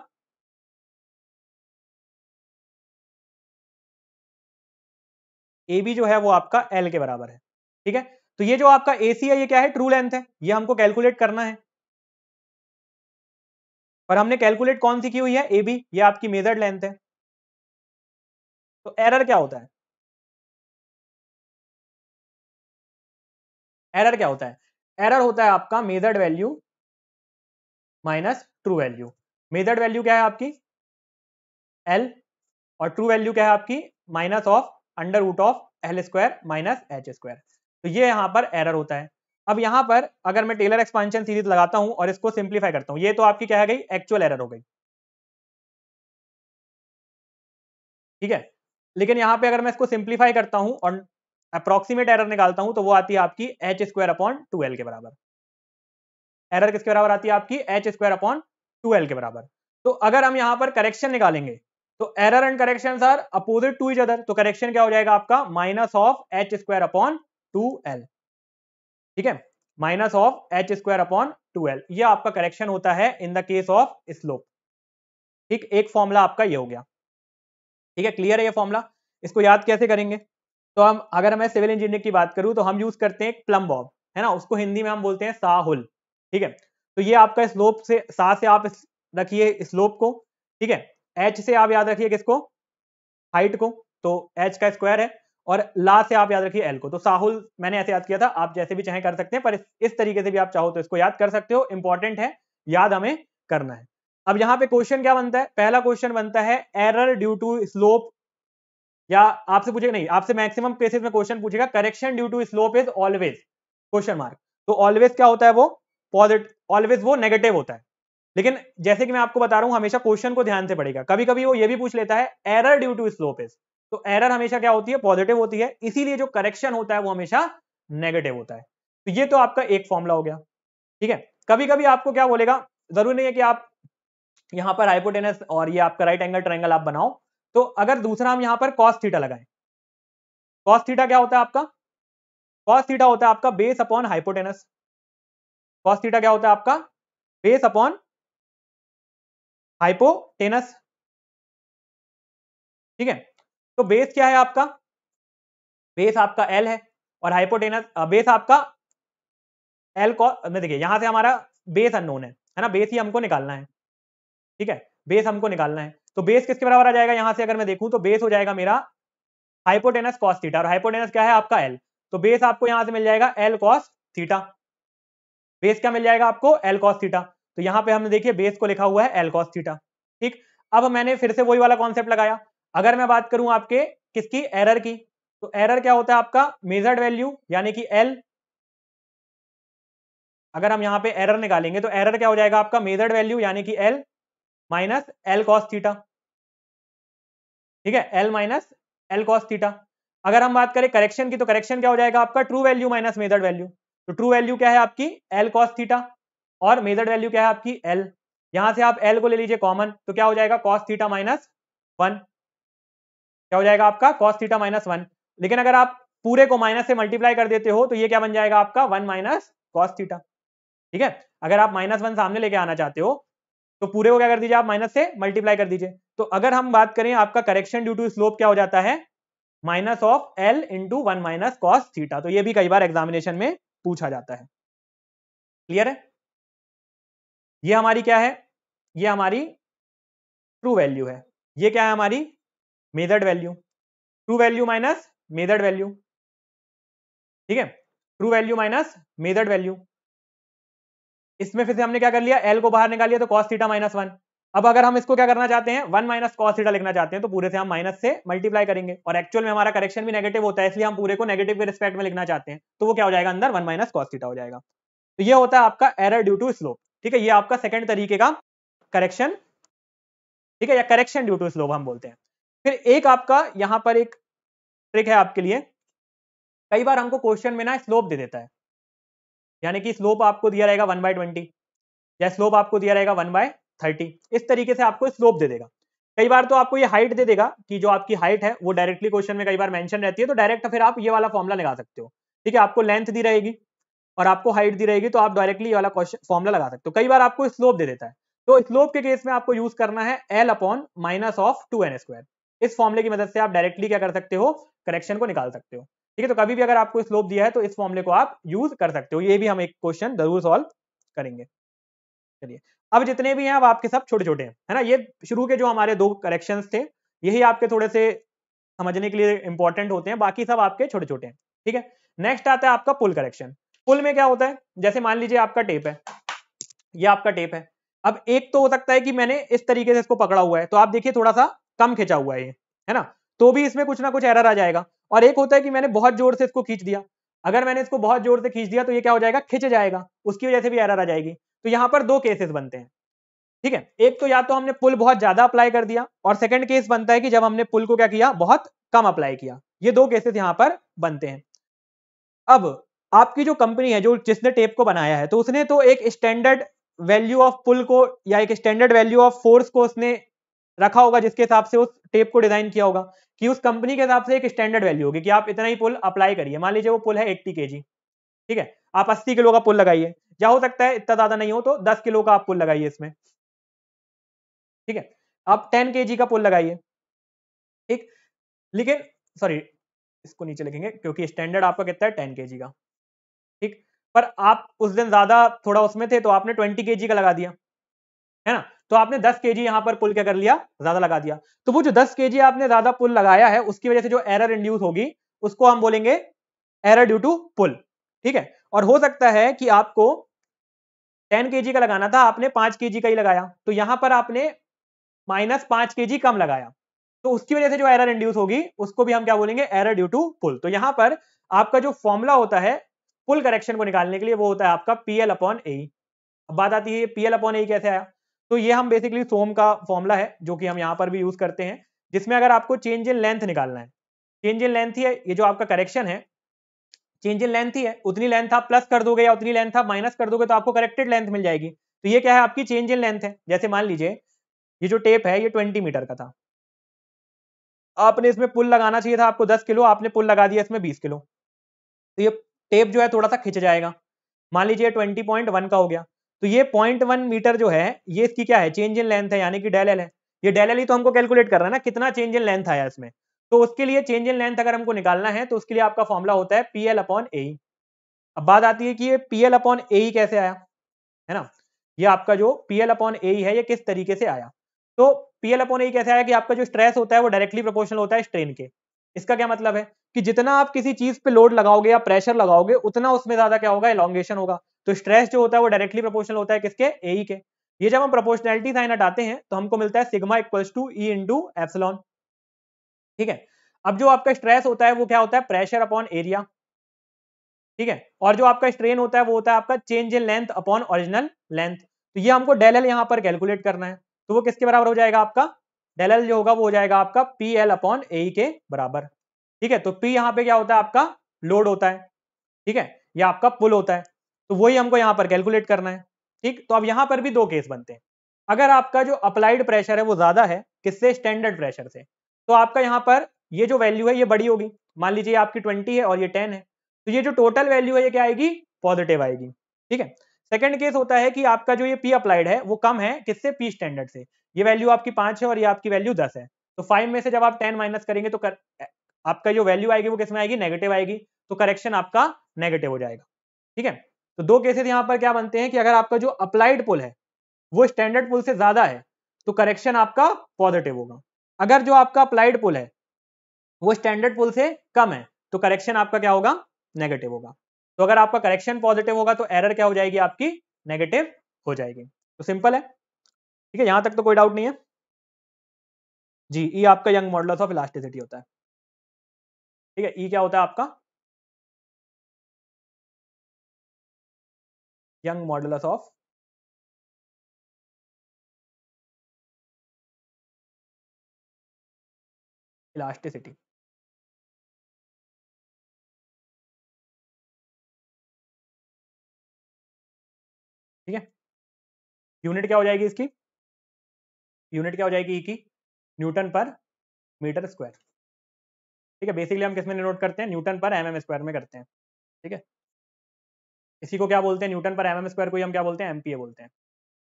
ए बी जो है वो आपका एल के बराबर है। ठीक है, तो ये जो आपका एसी है ये क्या है, ट्रू लेंथ है, ये हमको कैलकुलेट करना है। पर हमने कैलकुलेट कौन सी की हुई है, ए बी, ये आपकी मेजर्ड लेंथ है। तो एरर क्या होता है, एरर क्या होता है, एरर होता है आपका measured value minus true value. Measured value क्या है आपकी, एल, और ट्रू वैल्यू क्या है आपकी, minus of under root of L square minus H square. तो ये यहां पर एरर होता है। अब यहां पर अगर मैं टेलर एक्सपेंशन सीरीज लगाता हूं और इसको सिंप्लीफाई करता हूं, ये तो आपकी क्या है गई, एक्चुअल एरर हो गई। ठीक है, लेकिन यहां पे अगर मैं इसको सिंप्लीफाई करता हूं और अप्रोक्सीमेट एरर निकालता हूं तो वो आती है आपकी H square upon two L के बराबर। एरर किसके बराबर आती है आपकी, H square upon two L के बराबर। तो अगर हम यहां पर करेक्शन निकालेंगे तो error and correction are opposite to each other. तो करेक्शन क्या हो जाएगा आपका, minus of H square upon two L. ठीक है, minus of H square upon two L, यह आपका करेक्शन होता है in the case of slope. ठीक, एक फॉर्मूला आपका ये हो गया। ठीक है, क्लियर है ये फॉर्मूला। इसको याद कैसे करेंगे, तो हम अगर मैं सिविल इंजीनियरिंग की बात करूं तो हम यूज करते हैं एक प्लम बॉब, है ना, उसको हिंदी में हम बोलते हैं साहुल। ठीक है, तो ये आपका स्लोप से, सा से आप रखिए स्लोप को, ठीक है, एच से आप याद रखिए किसको, हाइट को, तो एच का स्क्वायर है, और ला से आप याद रखिए एल को। तो साहुल मैंने ऐसे याद किया था, आप जैसे भी चाहे कर सकते हैं, पर इस, इस तरीके से भी आप चाहो तो इसको याद कर सकते हो। इंपॉर्टेंट है, याद हमें करना है। अब यहाँ पे क्वेश्चन क्या बनता है, पहला क्वेश्चन बनता है एरर ड्यू टू स्लोप, या आपसे पूछेगा नहीं, आपसे मैक्सिमम केसेस में क्वेश्चन पूछेगा correction due to slope is always question mark. तो ऑलवेज क्या होता है, वो पॉजिटिव, ऑलवेज वो नेगेटिव होता है। लेकिन जैसे कि मैं आपको बता रहा हूं, हमेशा क्वेश्चन को ध्यान से पड़ेगा। कभी कभी वो ये भी पूछ लेता है error due to slope is, तो एरर हमेशा क्या होती है, पॉजिटिव होती है, इसीलिए जो करेक्शन होता है वो हमेशा नेगेटिव होता है। तो ये तो आपका एक फॉर्मूला हो गया। ठीक है, कभी कभी आपको क्या बोलेगा, जरूरी नहीं है कि आप यहाँ पर हाइपोटेनस और ये आपका राइट एंगल ट्रायंगल आप बनाओ। तो अगर दूसरा हम यहाँ पर कॉस थीटा लगाएं, कॉस थीटा क्या होता है आपका, कॉस थीटा होता है आपका base upon hypotenuse. Cos theta क्या होता है आपका, बेस अपॉन हाइपोटेनस। ठीक है, तो बेस क्या है आपका, बेस आपका एल है और हाइपोटेनस, बेस आपका एल को, देखिए यहां से हमारा बेस अननोन है, है ना, बेस ही हमको निकालना है। ठीक है, बेस हमको निकालना है, तो बेस किसके बराबर आ जाएगा, यहां से अगर मैं देखूं तो बेस हो जाएगा मेरा हाइपोटेनस कॉस थीटा, और हाइपोटेनस क्या है आपका एल, तो बेस आपको यहां से मिल जाएगा एल कॉस थीटा। बेस क्या मिल जाएगा आपको, एल कॉस थीटा। तो यहां पे हमने देखिए बेस को लिखा हुआ है एल कॉस थीटा। ठीक, अब मैंने फिर से वही वाला कॉन्सेप्ट लगाया। अगर मैं बात करूं आपके किसकी, एरर की, तो एरर क्या होता है आपका, मेजर्ड वैल्यू यानी कि एल। अगर हम यहां पे एरर निकालेंगे तो एरर क्या हो जाएगा आपका, मेजर्ड वैल्यू यानी कि L minus L cos theta. ठीक है, L minus L cos theta. अगर हम बात करें करेक्शन की, तो करेक्शन क्या हो जाएगा आपका, true value minus measured value. तो ट्रू वैल्यू क्या है आपकी, एल कॉस थीटा, और मेजर्ड वैल्यू क्या है आपकी, एल। यहां से आप एल को ले लीजिए कॉमन, तो क्या हो जाएगा, कॉस थीटा माइनस वन। क्या हो जाएगा आपका, कॉस थीटा माइनस वन। लेकिन अगर आप पूरे को माइनस से मल्टीप्लाई कर देते हो तो ये क्या बन जाएगा आपका, वन माइनस कॉस थीटा। ठीक है, अगर आप माइनस वन सामने लेके आना चाहते हो तो पूरे को क्या कर दीजिए आप, माइनस से मल्टीप्लाई कर दीजिए। तो अगर हम बात करें आपका करेक्शन ड्यू टू स्लोप क्या हो जाता है, minus of L into one minus cos theta. तो ये भी कई बार एग्जामिनेशन में पूछा जाता है। क्लियर है, ये हमारी क्या है, ये हमारी ट्रू वैल्यू है, ये क्या है हमारी measured value, true value minus measured value. ठीक है, true value minus measured value. इसमें फिर से हमने क्या कर लिया, एल को बाहर निकाल लिया, तो कॉस थीटा माइनस वन। अब अगर हम इसको क्या करना चाहते हैं, वन माइनस कॉस थीटा लिखना चाहते हैं, तो पूरे से हम माइनस से मल्टीप्लाई करेंगे, और एक्चुअल में हमारा करेक्शन भी नेगेटिव होता है, इसलिए हम पूरे को नेगेटिव के रिस्पेक्ट में लिखना चाहते हैं, तो वो क्या हो जाएगा अंदर, वन माइनस कॉस थीटा हो जाएगा। तो ये होता है आपका एरर ड्यू टू स्लोप। ठीक है, ये आपका सेकेंड तरीके का करेक्शन ठीक है, या करेक्शन ड्यू टू स्लोप हम बोलते हैं। फिर एक आपका यहाँ पर एक ट्रिक है आपके लिए, कई बार हमको क्वेश्चन में ना स्लोप दे देता है, यानी कि स्लोप आपको दिया रहेगा वन बाय ट्वेंटी या स्लोप आपको दिया रहेगा वन बाय थर्टी, इस तरीके से आपको स्लोप दे देगा। कई बार तो आपको ये हाइट दे देगा कि जो आपकी हाइट है वो डायरेक्टली क्वेश्चन में कई बार मेंशन रहती है, तो डायरेक्ट फिर आप ये वाला फॉर्मुला लगा सकते हो। ठीक है, आपको लेंथ दी रहेगी और आपको हाइट दी रहेगी, तो आप डायरेक्टली ये वाला क्वेश्चन फॉर्मुला लगा सकते हो। कई बार आपको स्लोप दे देता है, तो स्लोप के केस में आपको यूज करना है L upon minus of two N square, इस फॉर्मुले की मदद से आप डायरेक्टली क्या कर सकते हो, करेक्शन को निकाल सकते हो। ठीक है, तो कभी भी अगर आपको स्लोप दिया है तो इस फॉर्मुले को आप यूज कर सकते हो। ये भी हम एक क्वेश्चन जरूर सॉल्व करेंगे। चलिए, अब जितने भी हैं अब आपके सब छोटे छोटे हैं, है ना। ये शुरू के जो हमारे दो करेक्शंस थे यही आपके थोड़े से समझने के लिए इंपॉर्टेंट होते हैं, बाकी सब आपके छोटे छोटे हैं। ठीक है, नेक्स्ट आता है आपका पुल करेक्शन। पुल में क्या होता है, जैसे मान लीजिए आपका टेप है, ये आपका टेप है। अब एक तो हो सकता है कि मैंने इस तरीके से इसको पकड़ा हुआ है, तो आप देखिए थोड़ा सा कम खिंचा हुआ है ये, है ना, तो भी इसमें कुछ ना कुछ एरर आ जाएगा। और एक होता है कि मैंने बहुत जोर से इसको खींच दिया, अगर मैंने इसको बहुत जोर से खींच दिया तो ये क्या हो जाएगा, खिंच जाएगा, उसकी वजह से भी एरर आ जाएगी। तो यहाँ पर दो केसेस बनते हैं। ठीक है, एक तो या तो हमने पुल बहुत ज्यादा अप्लाई कर दिया, और सेकंड केस बनता है कि जब हमने पुल को क्या किया, बहुत कम अप्लाई किया। ये दो केसेस यहाँ पर बनते हैं। अब आपकी जो कंपनी है, जो जिसने टेप को बनाया है, तो उसने तो एक स्टैंडर्ड वैल्यू ऑफ पुल को या एक स्टैंडर्ड वैल्यू ऑफ फोर्स को उसने रखा होगा, जिसके हिसाब से उस टेप को डिजाइन किया होगा कि उस कंपनी के हिसाब से एक स्टैंडर्ड वैल्यू होगी कि आप इतना ही पुल अप्लाई करिए। मान लीजिए वो पुल है अस्सी केजी, ठीक है, आप अस्सी किलो का पुल लगाइए, या हो सकता है इतना ज्यादा नहीं हो तो दस किलो का आप पुल लगाइए इसमें। ठीक है, आप दस केजी का पुल लगाइए। ठीक, लेकिन सॉरी इसको नीचे लिखेंगे क्योंकि स्टैंडर्ड आपका कितना है, दस केजी का। ठीक, पर आप उस दिन ज्यादा थोड़ा उसमें थे तो आपने बीस केजी का लगा दिया, है ना, तो आपने दस केजी यहां पर पुल क्या कर लिया, ज्यादा लगा दिया। तो वो जो दस केजी आपने ज्यादा पुल लगाया है उसकी वजह से जो एरर इंड्यूस होगी उसको हम बोलेंगे एरर ड्यू टू पुल। ठीक है, और हो सकता है कि आपको दस केजी का लगाना था, आपने पाँच केजी का ही लगाया, तो यहां पर आपने माइनस पांच केजी कम लगाया, तो उसकी वजह से जो एरर इंड्यूस होगी उसको भी हम क्या बोलेंगे, एरर ड्यू टू पुल। तो यहां पर आपका जो फॉर्मूला होता है पुल करेक्शन को निकालने के लिए वो होता है आपका पीएल अपॉन ए। अब बात आती है पीएल अपॉन ए कैसे आया, तो ये हम बेसिकली सोम का फॉर्मूला है जो कि हम यहाँ पर भी यूज करते हैं, जिसमें अगर आपको चेंज इन लेंथ निकालना है, चेंज इन लेंथ ही है ये जो आपका करेक्शन है, चेंज इन लेंथ ही है, उतनी लेंथ आप प्लस कर दोगे या उतनी लेंथ आप माइनस कर दोगे तो आपको करेक्टेड लेंथ मिल जाएगी। तो ये क्या है, आपकी चेंज इन लेंथ है। जैसे मान लीजिए ये जो टेप है ये ट्वेंटी मीटर का था, आपने इसमें पुल लगाना चाहिए था आपको दस किलो, आपने पुल लगा दिया इसमें बीस किलो, तो ये टेप जो है थोड़ा सा खिंच जाएगा। मान लीजिए ट्वेंटी पॉइंट वन का हो गया, तो ये पॉइंट वन मीटर जो है ये इसकी क्या है, चेंज इन लेंथ है, यानी कि डेल एल है। ये डेल एल ही तो हमको कैलकुलेट करना है ना, कितना चेंज इन लेंथ आया इसमें, तो उसके लिए चेंज इन लेंथ अगर हमको निकालना है तो उसके लिए आपका फॉर्मूला होता है पी एल अपॉन ए। अब बात आती है कि ये पी एल अपॉन ए कैसे आया, है ना, ये आपका जो पी एल अपॉन ए है ये किस तरीके से आया। तो पी एल अपॉन ए कैसे आया कि आपका जो स्ट्रेस होता है वो डायरेक्टली प्रोपोर्शनल होता है स्ट्रेन के। इसका क्या मतलब है कि जितना आप किसी चीज पे लोड लगाओगे या प्रेशर लगाओगे उतना उसमें ज्यादा क्या होगा, एलोंगेशन होगा। तो स्ट्रेस जो होता है वो डायरेक्टली प्रोपोर्शनल होता है किसके, ए के। ये जब हम प्रोपोर्शनैलिटी साइन हटाते हैं तो हमको मिलता है sigma equals to E into epsilon. ठीक है, अब जो आपका स्ट्रेस होता है वो क्या होता है, प्रेशर अपॉन एरिया। ठीक है, और जो आपका स्ट्रेन होता है वो होता है आपका change in length upon original length. तो ये हमको डेल एल यहाँ पर कैलकुलेट करना है, तो वो किसके बराबर हो जाएगा, आपका डेल एल जो होगा वो हो जाएगा आपका पी एल अपॉन ए के बराबर। ठीक है, तो पी यहाँ पे क्या होता है, आपका लोड होता है, ठीक है, या आपका पुल होता है, तो वही हमको यहाँ पर कैलकुलेट करना है। ठीक, तो अब यहाँ पर भी दो केस बनते हैं। अगर आपका जो अप्लाइड प्रेशर है वो ज्यादा है किससे, स्टैंडर्ड प्रेशर से, तो आपका यहाँ पर ये जो वैल्यू है ये बड़ी होगी। मान लीजिए आपकी ट्वेंटी है और ये टेन है, तो ये जो टोटल वैल्यू है ये क्या आएगी, पॉजिटिव आएगी। ठीक है, सेकेंड केस होता है कि आपका जो ये पी अप्लाइड है वो कम है किससे, पी स्टैंडर्ड से। ये वैल्यू आपकी पांच है और ये आपकी वैल्यू दस है, तो फाइव में से जब आप टेन माइनस करेंगे तो कर, आपका जो वैल्यू आएगी वो किसमें आएगी, नेगेटिव आएगी, तो करेक्शन आपका नेगेटिव हो जाएगा। ठीक है, तो दो केसेस यहाँ पर क्या बनते हैं कि अगर आपका जो अप्लाइड पुल है वो स्टैंडर्ड पुल से ज्यादा है तो करेक्शन आपका पॉजिटिव होगा। अगर जो आपका अप्लाइड पुल है वो स्टैंडर्ड पुल से कम है तो करेक्शन आपका क्या होगा, नेगेटिव होगा। तो अगर आपका करेक्शन पॉजिटिव होगा तो एरर क्या हो जाएगी, आपकी नेगेटिव हो जाएगी। तो सिंपल है, ठीक है, यहां तक तो कोई डाउट नहीं है जी। ई आपका यंग मॉडुलस ऑफ इलास्टिसिटी होता है। ठीक है, ई क्या होता है, आपका यंग मॉडुलस ऑफ इलास्टिसिटी। ठीक है, यूनिट क्या हो जाएगी इसकी, यूनिट क्या हो जाएगी ई की, न्यूटन पर मीटर स्क्वायर। ठीक है, बेसिकली हम किसमें नोट करते हैं, न्यूटन पर एमएम स्क्वायर में करते हैं। ठीक है, इसी को क्या बोलते हैं, न्यूटन पर एमएम स्क्वायर को ही हम क्या बोलते हैं, एमपीए बोलते हैं।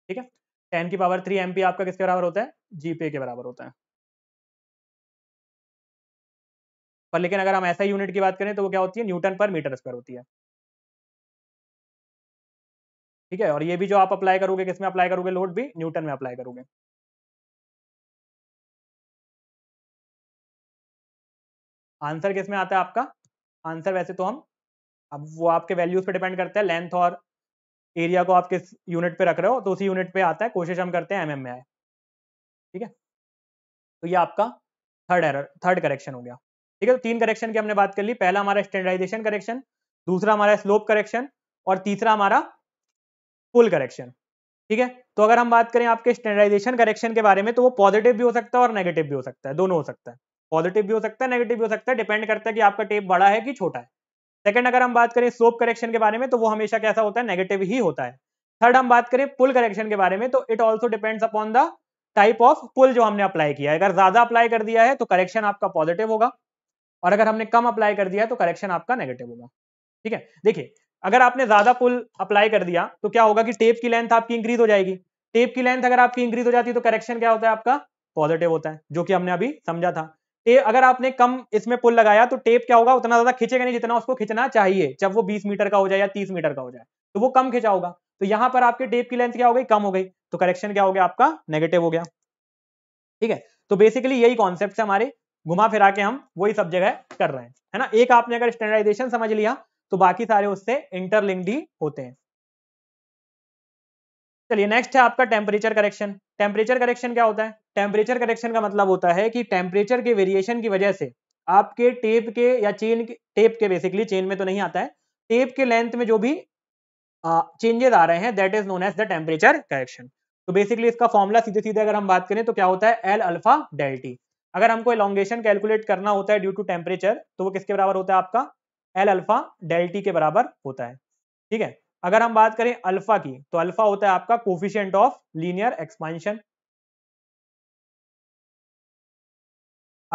ठीक है, टेन की पावर थ्री एमपीए आपका किसके बराबर होता है, जीपीए के बराबर होता है। पर लेकिन अगर हम ऐसा यूनिट की बात करें तो वो क्या होती है, न्यूटन पर मीटर स्क्वायर होती है। ठीक है, और ये भी जो आप अप्लाई करोगे किसमें अप्लाई करोगे, लोड भी न्यूटन में अप्लाई करोगे। आंसर किसमें आता है आपका, आंसर वैसे तो हम अब वो आपके वैल्यूज पे डिपेंड करता है, लेंथ और एरिया को आप किस यूनिट पे रख रहे हो तो उसी यूनिट पे आता है, कोशिश हम करते हैं एमएम में आए। ठीक है, तो ये आपका थर्ड एरर थर्ड करेक्शन हो गया। ठीक है, तो तीन करेक्शन की हमने बात कर ली, पहला हमारा स्टैंडर्डाइजेशन करेक्शन, दूसरा हमारा स्लोप करेक्शन और तीसरा हमारा पुल करेक्शन। ठीक है, तो अगर हम बात करें आपके स्टैंडर्डाइजेशन करेक्शन के बारे में तो वो पॉजिटिव भी हो सकता है और नेगेटिव भी हो सकता है, दोनों हो सकता है, पॉजिटिव भी हो सकता है नेगेटिव भी हो सकता है, डिपेंड करता है कि आपका टेप बड़ा है कि छोटा है। सेकंड अगर हम बात करें स्लोप करेक्शन के बारे में तो वो हमेशा कैसा होता है, नेगेटिव ही होता है। थर्ड हम बात करें पुल करेक्शन के बारे में तो it also depends upon the type of pull जो हमने अप्लाई किया है। अगर ज्यादा अप्लाई कर दिया है तो करेक्शन आपका पॉजिटिव होगा और अगर हमने कम अप्लाई कर दिया है तो करेक्शन आपका नेगेटिव होगा। ठीक है, देखिए अगर आपने ज्यादा पुल अप्लाई कर दिया तो क्या होगा कि टेप की लेंथ आपकी इंक्रीज हो जाएगी, टेप की लेंथ अगर आपकी इंक्रीज हो जाती है तो करेक्शन क्या होता है आपका पॉजिटिव होता है, जो कि हमने अभी समझा था। अगर आपने कम इसमें पुल लगाया तो टेप क्या होगा, उतना ज्यादा खींचेगा नहीं जितना उसको खींचना चाहिए, जब वो बीस मीटर का हो जाए या तीस मीटर का हो जाए तो वो कम खींचा होगा, तो यहां पर आपके टेप की लेंथ क्या हो गई, कम हो गई, तो करेक्शन क्या हो गया आपका नेगेटिव हो गया। ठीक है, तो बेसिकली यही कॉन्सेप्ट है हमारे, घुमा फिरा के हम वही सब जगह कर रहे हैं, है ना। एक आपने अगर स्टैंडर्डाइजेशन समझ लिया तो बाकी सारे उससे इंटरलिंक्ड ही होते हैं। चलिए नेक्स्ट है आपका टेम्परेचर करेक्शन। टेम्परेचर करेक्शन क्या होता है, टेम्परेचर करेक्शन का मतलब होता है कि टेम्परेचर के वेरिएशन की वजह से आपके टेप के या चेन के, टेप के बेसिकली चेन में तो नहीं आता है, टेप के लेंथ में जो भी चेंजेस आ रहे हैं that is known as the temperature correction. तो बेसिकली इसका फॉर्मुला सीधे सीधे अगर हम बात करें तो क्या होता है, एल अल्फा डेल टी। अगर हमको एलोंगेशन कैलकुलेट करना होता है ड्यू टू टेम्परेचर तो वो किसके बराबर होता है आपका, एल अल्फा डेल टी के बराबर होता है। ठीक है, अगर हम बात करें अल्फा की तो अल्फा होता है आपका कोफिशिएंट ऑफ लीनियर एक्सपांशन।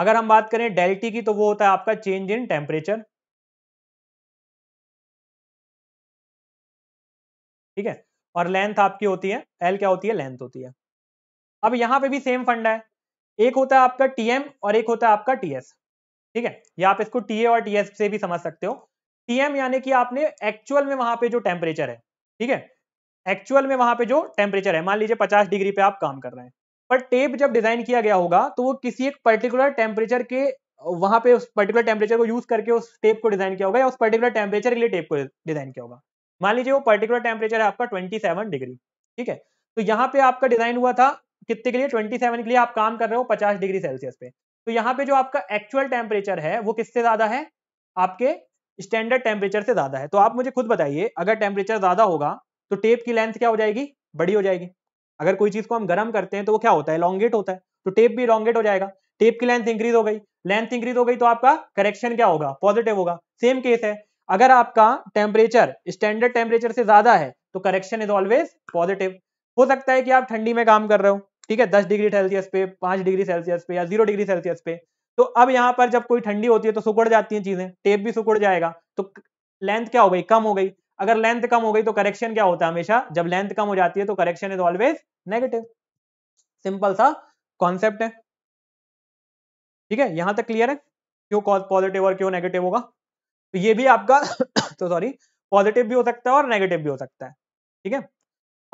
अगर हम बात करें डेल टी की तो वो होता है आपका चेंज इन टेम्परेचर। ठीक है, और लेंथ आपकी होती है, एल क्या होती है, लेंथ होती है। अब यहां पे भी सेम फंडा है, एक होता है आपका टीएम और एक होता है आपका टीएस। ठीक है, या आप इसको टीए और टीएस से भी समझ सकते हो। टीएम यानी कि आपने एक्चुअल में वहां पे जो टेम्परेचर है, ठीक है, एक्चुअल में वहां पे जो टेम्परेचर है, मान लीजिए पचास डिग्री पे आप काम कर रहे हैं, पर टेप जब डिजाइन किया गया होगा तो वो किसी एक पर्टिकुलर टेम्परेचर के वहां पे उस पर्टिकुलर टेम्परेचर को यूज करके उस टेप को डिजाइन किया होगा या उस पर्टिकुलर टेम्परेचर के लिए टेप को डिजाइन किया होगा। मान लीजिए वो पर्टिकुलर टेम्परेचर है आपका सत्ताईस डिग्री। ठीक है, तो यहाँ पे आपका डिजाइन हुआ था कितने के लिए, सत्ताईस के लिए आप काम कर रहे हो पचास डिग्री सेल्सियस पे। तो यहाँ पे जो आपका एक्चुअल टेम्परेचर है वो किससे ज्यादा है, आपके स्टैंडर्ड टेम्परेचर से ज्यादा है। तो आप मुझे खुद बताइए, अगर टेम्परेचर ज्यादा होगा तो टेप की लेंथ क्या हो जाएगी, बड़ी हो जाएगी। अगर कोई चीज को हम गर्म करते हैं तो वो क्या होता है, एलोंगेट होता है, तो टेप भी एलोंगेट हो जाएगा। टेप की लेंथ इंक्रीज हो गई, लेंथ इंक्रीज हो गई तो आपका करेक्शन क्या होगा, पॉजिटिव होगा। सेम केस है, अगर आपका टेम्परेचर स्टैंडर्ड टेम्परेचर से ज्यादा है तो करेक्शन इज ऑलवेज पॉजिटिव। हो सकता है कि आप ठंडी में काम कर रहे हो, ठीक है, दस डिग्री सेल्सियस पे, पांच डिग्री सेल्सियस पे या जीरो डिग्री सेल्सियस पे, तो अब यहाँ पर जब कोई ठंडी होती है तो सिकुड़ जाती हैं चीजें, टेप भी सिकुड़ जाएगा, तो लेंथ क्या हो गई, कम हो गई। अगर लेंथ कम हो गई तो करेक्शन क्या होता है हमेशा, जब लेंथ कम हो जाती है तो correction is always negative. Simple सा कॉन्सेप्ट है। ठीक है, यहां तक क्लियर है क्यों पॉजिटिव और क्यों नेगेटिव होगा। तो ये भी आपका तो सॉरी पॉजिटिव भी हो सकता है और नेगेटिव भी हो सकता है। ठीक है,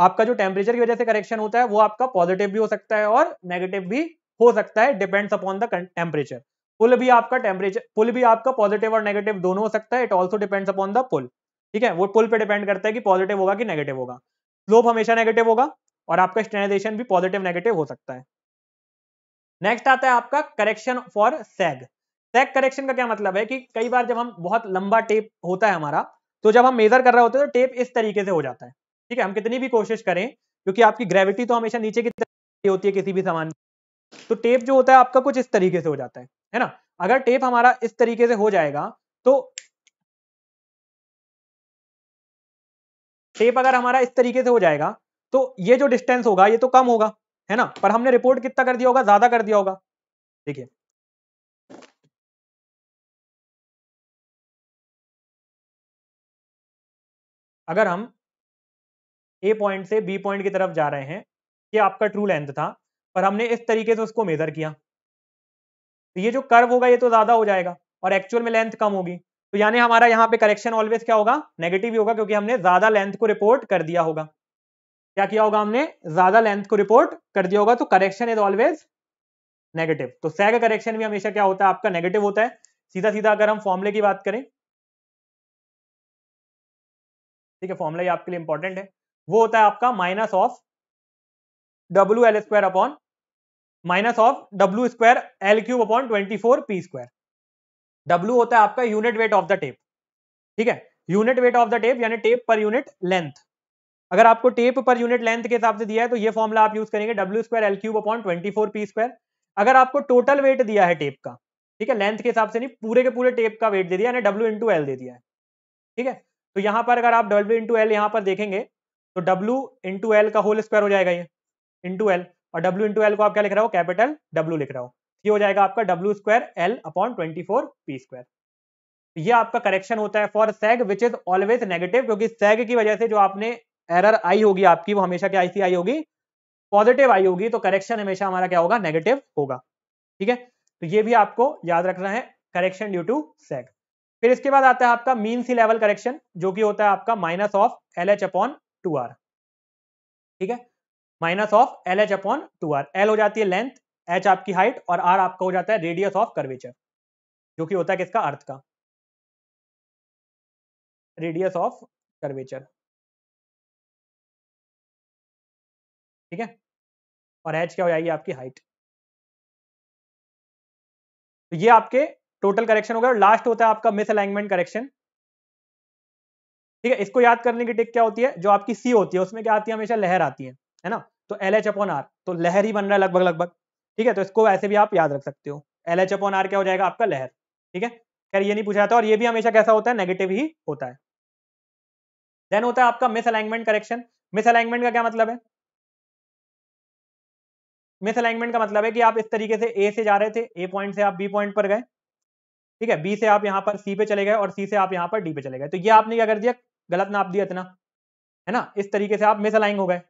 आपका जो टेम्परेचर की वजह से करेक्शन होता है वो आपका पॉजिटिव भी हो सकता है और नेगेटिव भी हो सकता है, depends upon the temperature. Pull भी आपका टेम्परेचर पुल भी आपका पॉजिटिव और नेगेटिव दोनों हो सकता है, it also depends upon the pull. ठीक है, वो पुल पे डिपेंड करता है कि पॉजिटिव होगा कि नेगेटिव होगा। स्लोप हमेशा नेगेटिव होगा और आपका स्टैंडर्डाइजेशन भी पॉजिटिव नेगेटिव हो सकता है। नेक्स्ट आता है आपका correction for sag. Sag correction का क्या मतलब है कि कई बार जब हम बहुत लंबा टेप होता है हमारा तो जब हम मेजर कर रहे होते हैं तो टेप इस तरीके से हो जाता है। ठीक है, हम कितनी भी कोशिश करें क्योंकि आपकी ग्रेविटी तो हमेशा नीचे की तरफ होती है किसी भी सामान, तो टेप जो होता है आपका कुछ इस तरीके से हो जाता है। है ना। अगर टेप हमारा इस तरीके से हो जाएगा तो टेप अगर हमारा इस तरीके से हो जाएगा तो ये जो डिस्टेंस होगा ये तो कम होगा, है ना, पर हमने रिपोर्ट कितना कर दिया होगा, ज्यादा कर दिया होगा। देखिए अगर हम ए पॉइंट से बी पॉइंट की तरफ जा रहे हैं, ये आपका ट्रू लेंथ था पर हमने इस तरीके से उसको मेजर किया, तो ये जो कर्व होगा ये तो ज्यादा हो जाएगा और एक्चुअल में लेंथ कम होगी, तो यानी हमारा यहाँ पे करेक्शन ऑलवेज क्या होगा, नेगेटिव ही होगा, क्योंकि हमने ज्यादा लेंथ को रिपोर्ट कर दिया होगा। क्या किया होगा, हमने ज्यादा लेंथ को रिपोर्ट कर दिया होगा, तो करेक्शन इज ऑलवेज नेगेटिव। तो सैग करेक्शन भी हमेशा क्या होता है, आपका नेगेटिव होता है। सीधा सीधा अगर हम फॉर्मूले की बात करें, ठीक है, फॉर्मूला आपके लिए इंपॉर्टेंट है, वो होता है आपका minus of W L square upon minus of W square L cube upon twenty four P square. W होता है आपका unit weight of the tape, ठीक है, unit weight of the tape यानी टेप पर यूनिट लेंथ। अगर आपको tape पर यूनिट लेंथ के हिसाब से दिया है तो ये फॉर्मूला आप यूज करेंगे W square L cube upon twenty four P square. अगर आपको टोटल वेट दिया है टेप का, ठीक है, लेंथ के हिसाब से नहीं, पूरे के पूरे टेप का वेट दे दिया, डब्ल्यू इंटू एल दे दिया है, ठीक है। तो यहाँ पर अगर आप डब्ल्यू इंटू एल यहाँ पर देखेंगे तो डब्ल्यू इंटू एल का होल स्क्वायर हो जाएगा ये इंटू एल, और डब्ल्यू इंटू एल को आप क्या लिख रहे हो, कैपिटल डब्ल्यू लिख रहे हो, ये हो जाएगा आपका W square L upon twenty four P square. ये आपका करेक्शन होता है for sag which is always negative, क्योंकि सैग की वजह से जो आपने एरर आई होगी आपकी वो हमेशा क्या आई सी आई होगी, पॉजिटिव आई होगी, तो करेक्शन हमेशा हमारा क्या होगा, नेगेटिव होगा, ठीक है। तो ये भी आपको याद रखना है, करेक्शन ड्यू टू सैग। फिर इसके बाद आता है आपका मीन सी लेवल करेक्शन, जो कि होता है आपका minus of L H upon two R, ठीक है, minus of L H upon two R. L हो जाती है लेंथ, एच आपकी हाइट और आर आपका हो जाता है रेडियस ऑफ कर्वेचर, जो कि होता है किसका, अर्थ का, रेडियस ऑफ कर्वेचर, ठीक है, और एच क्या हो जाएगी आपकी हाइट। तो ये आपके टोटल करेक्शन हो गया। और लास्ट होता है आपका मिस अलाइनमेंट करेक्शन, ठीक है। इसको याद करने की टिक क्या होती है, जो आपकी सी होती है उसमें क्या आती है, हमेशा लहर आती है, है ना, तो एल एच अपॉन आर, तो लहर ही बन रहा है लगभग लगभग, ठीक है। तो इसको वैसे भी आप याद रख सकते हो, एल एच अपॉन आर क्या हो जाएगा आपका लहर, ठीक है। खैर ये नहीं पूछा जाता और ये भी हमेशा कैसा होता है, नेगेटिव ही होता है। देन होता है आपका misalignment correction. Misalignment का क्या मतलब है, मिस अलाइनमेंट का मतलब है कि आप इस तरीके से ए से जा रहे थे, ए पॉइंट से आप बी पॉइंट पर गए, ठीक है, बी से आप यहाँ पर सी पे चले गए और सी से आप यहाँ पर डी पे चले गए, तो ये आपने क्या कर दिया, गलत नाप दिया इतना, है ना, इस तरीके से आप मिस अलाइन हो गए।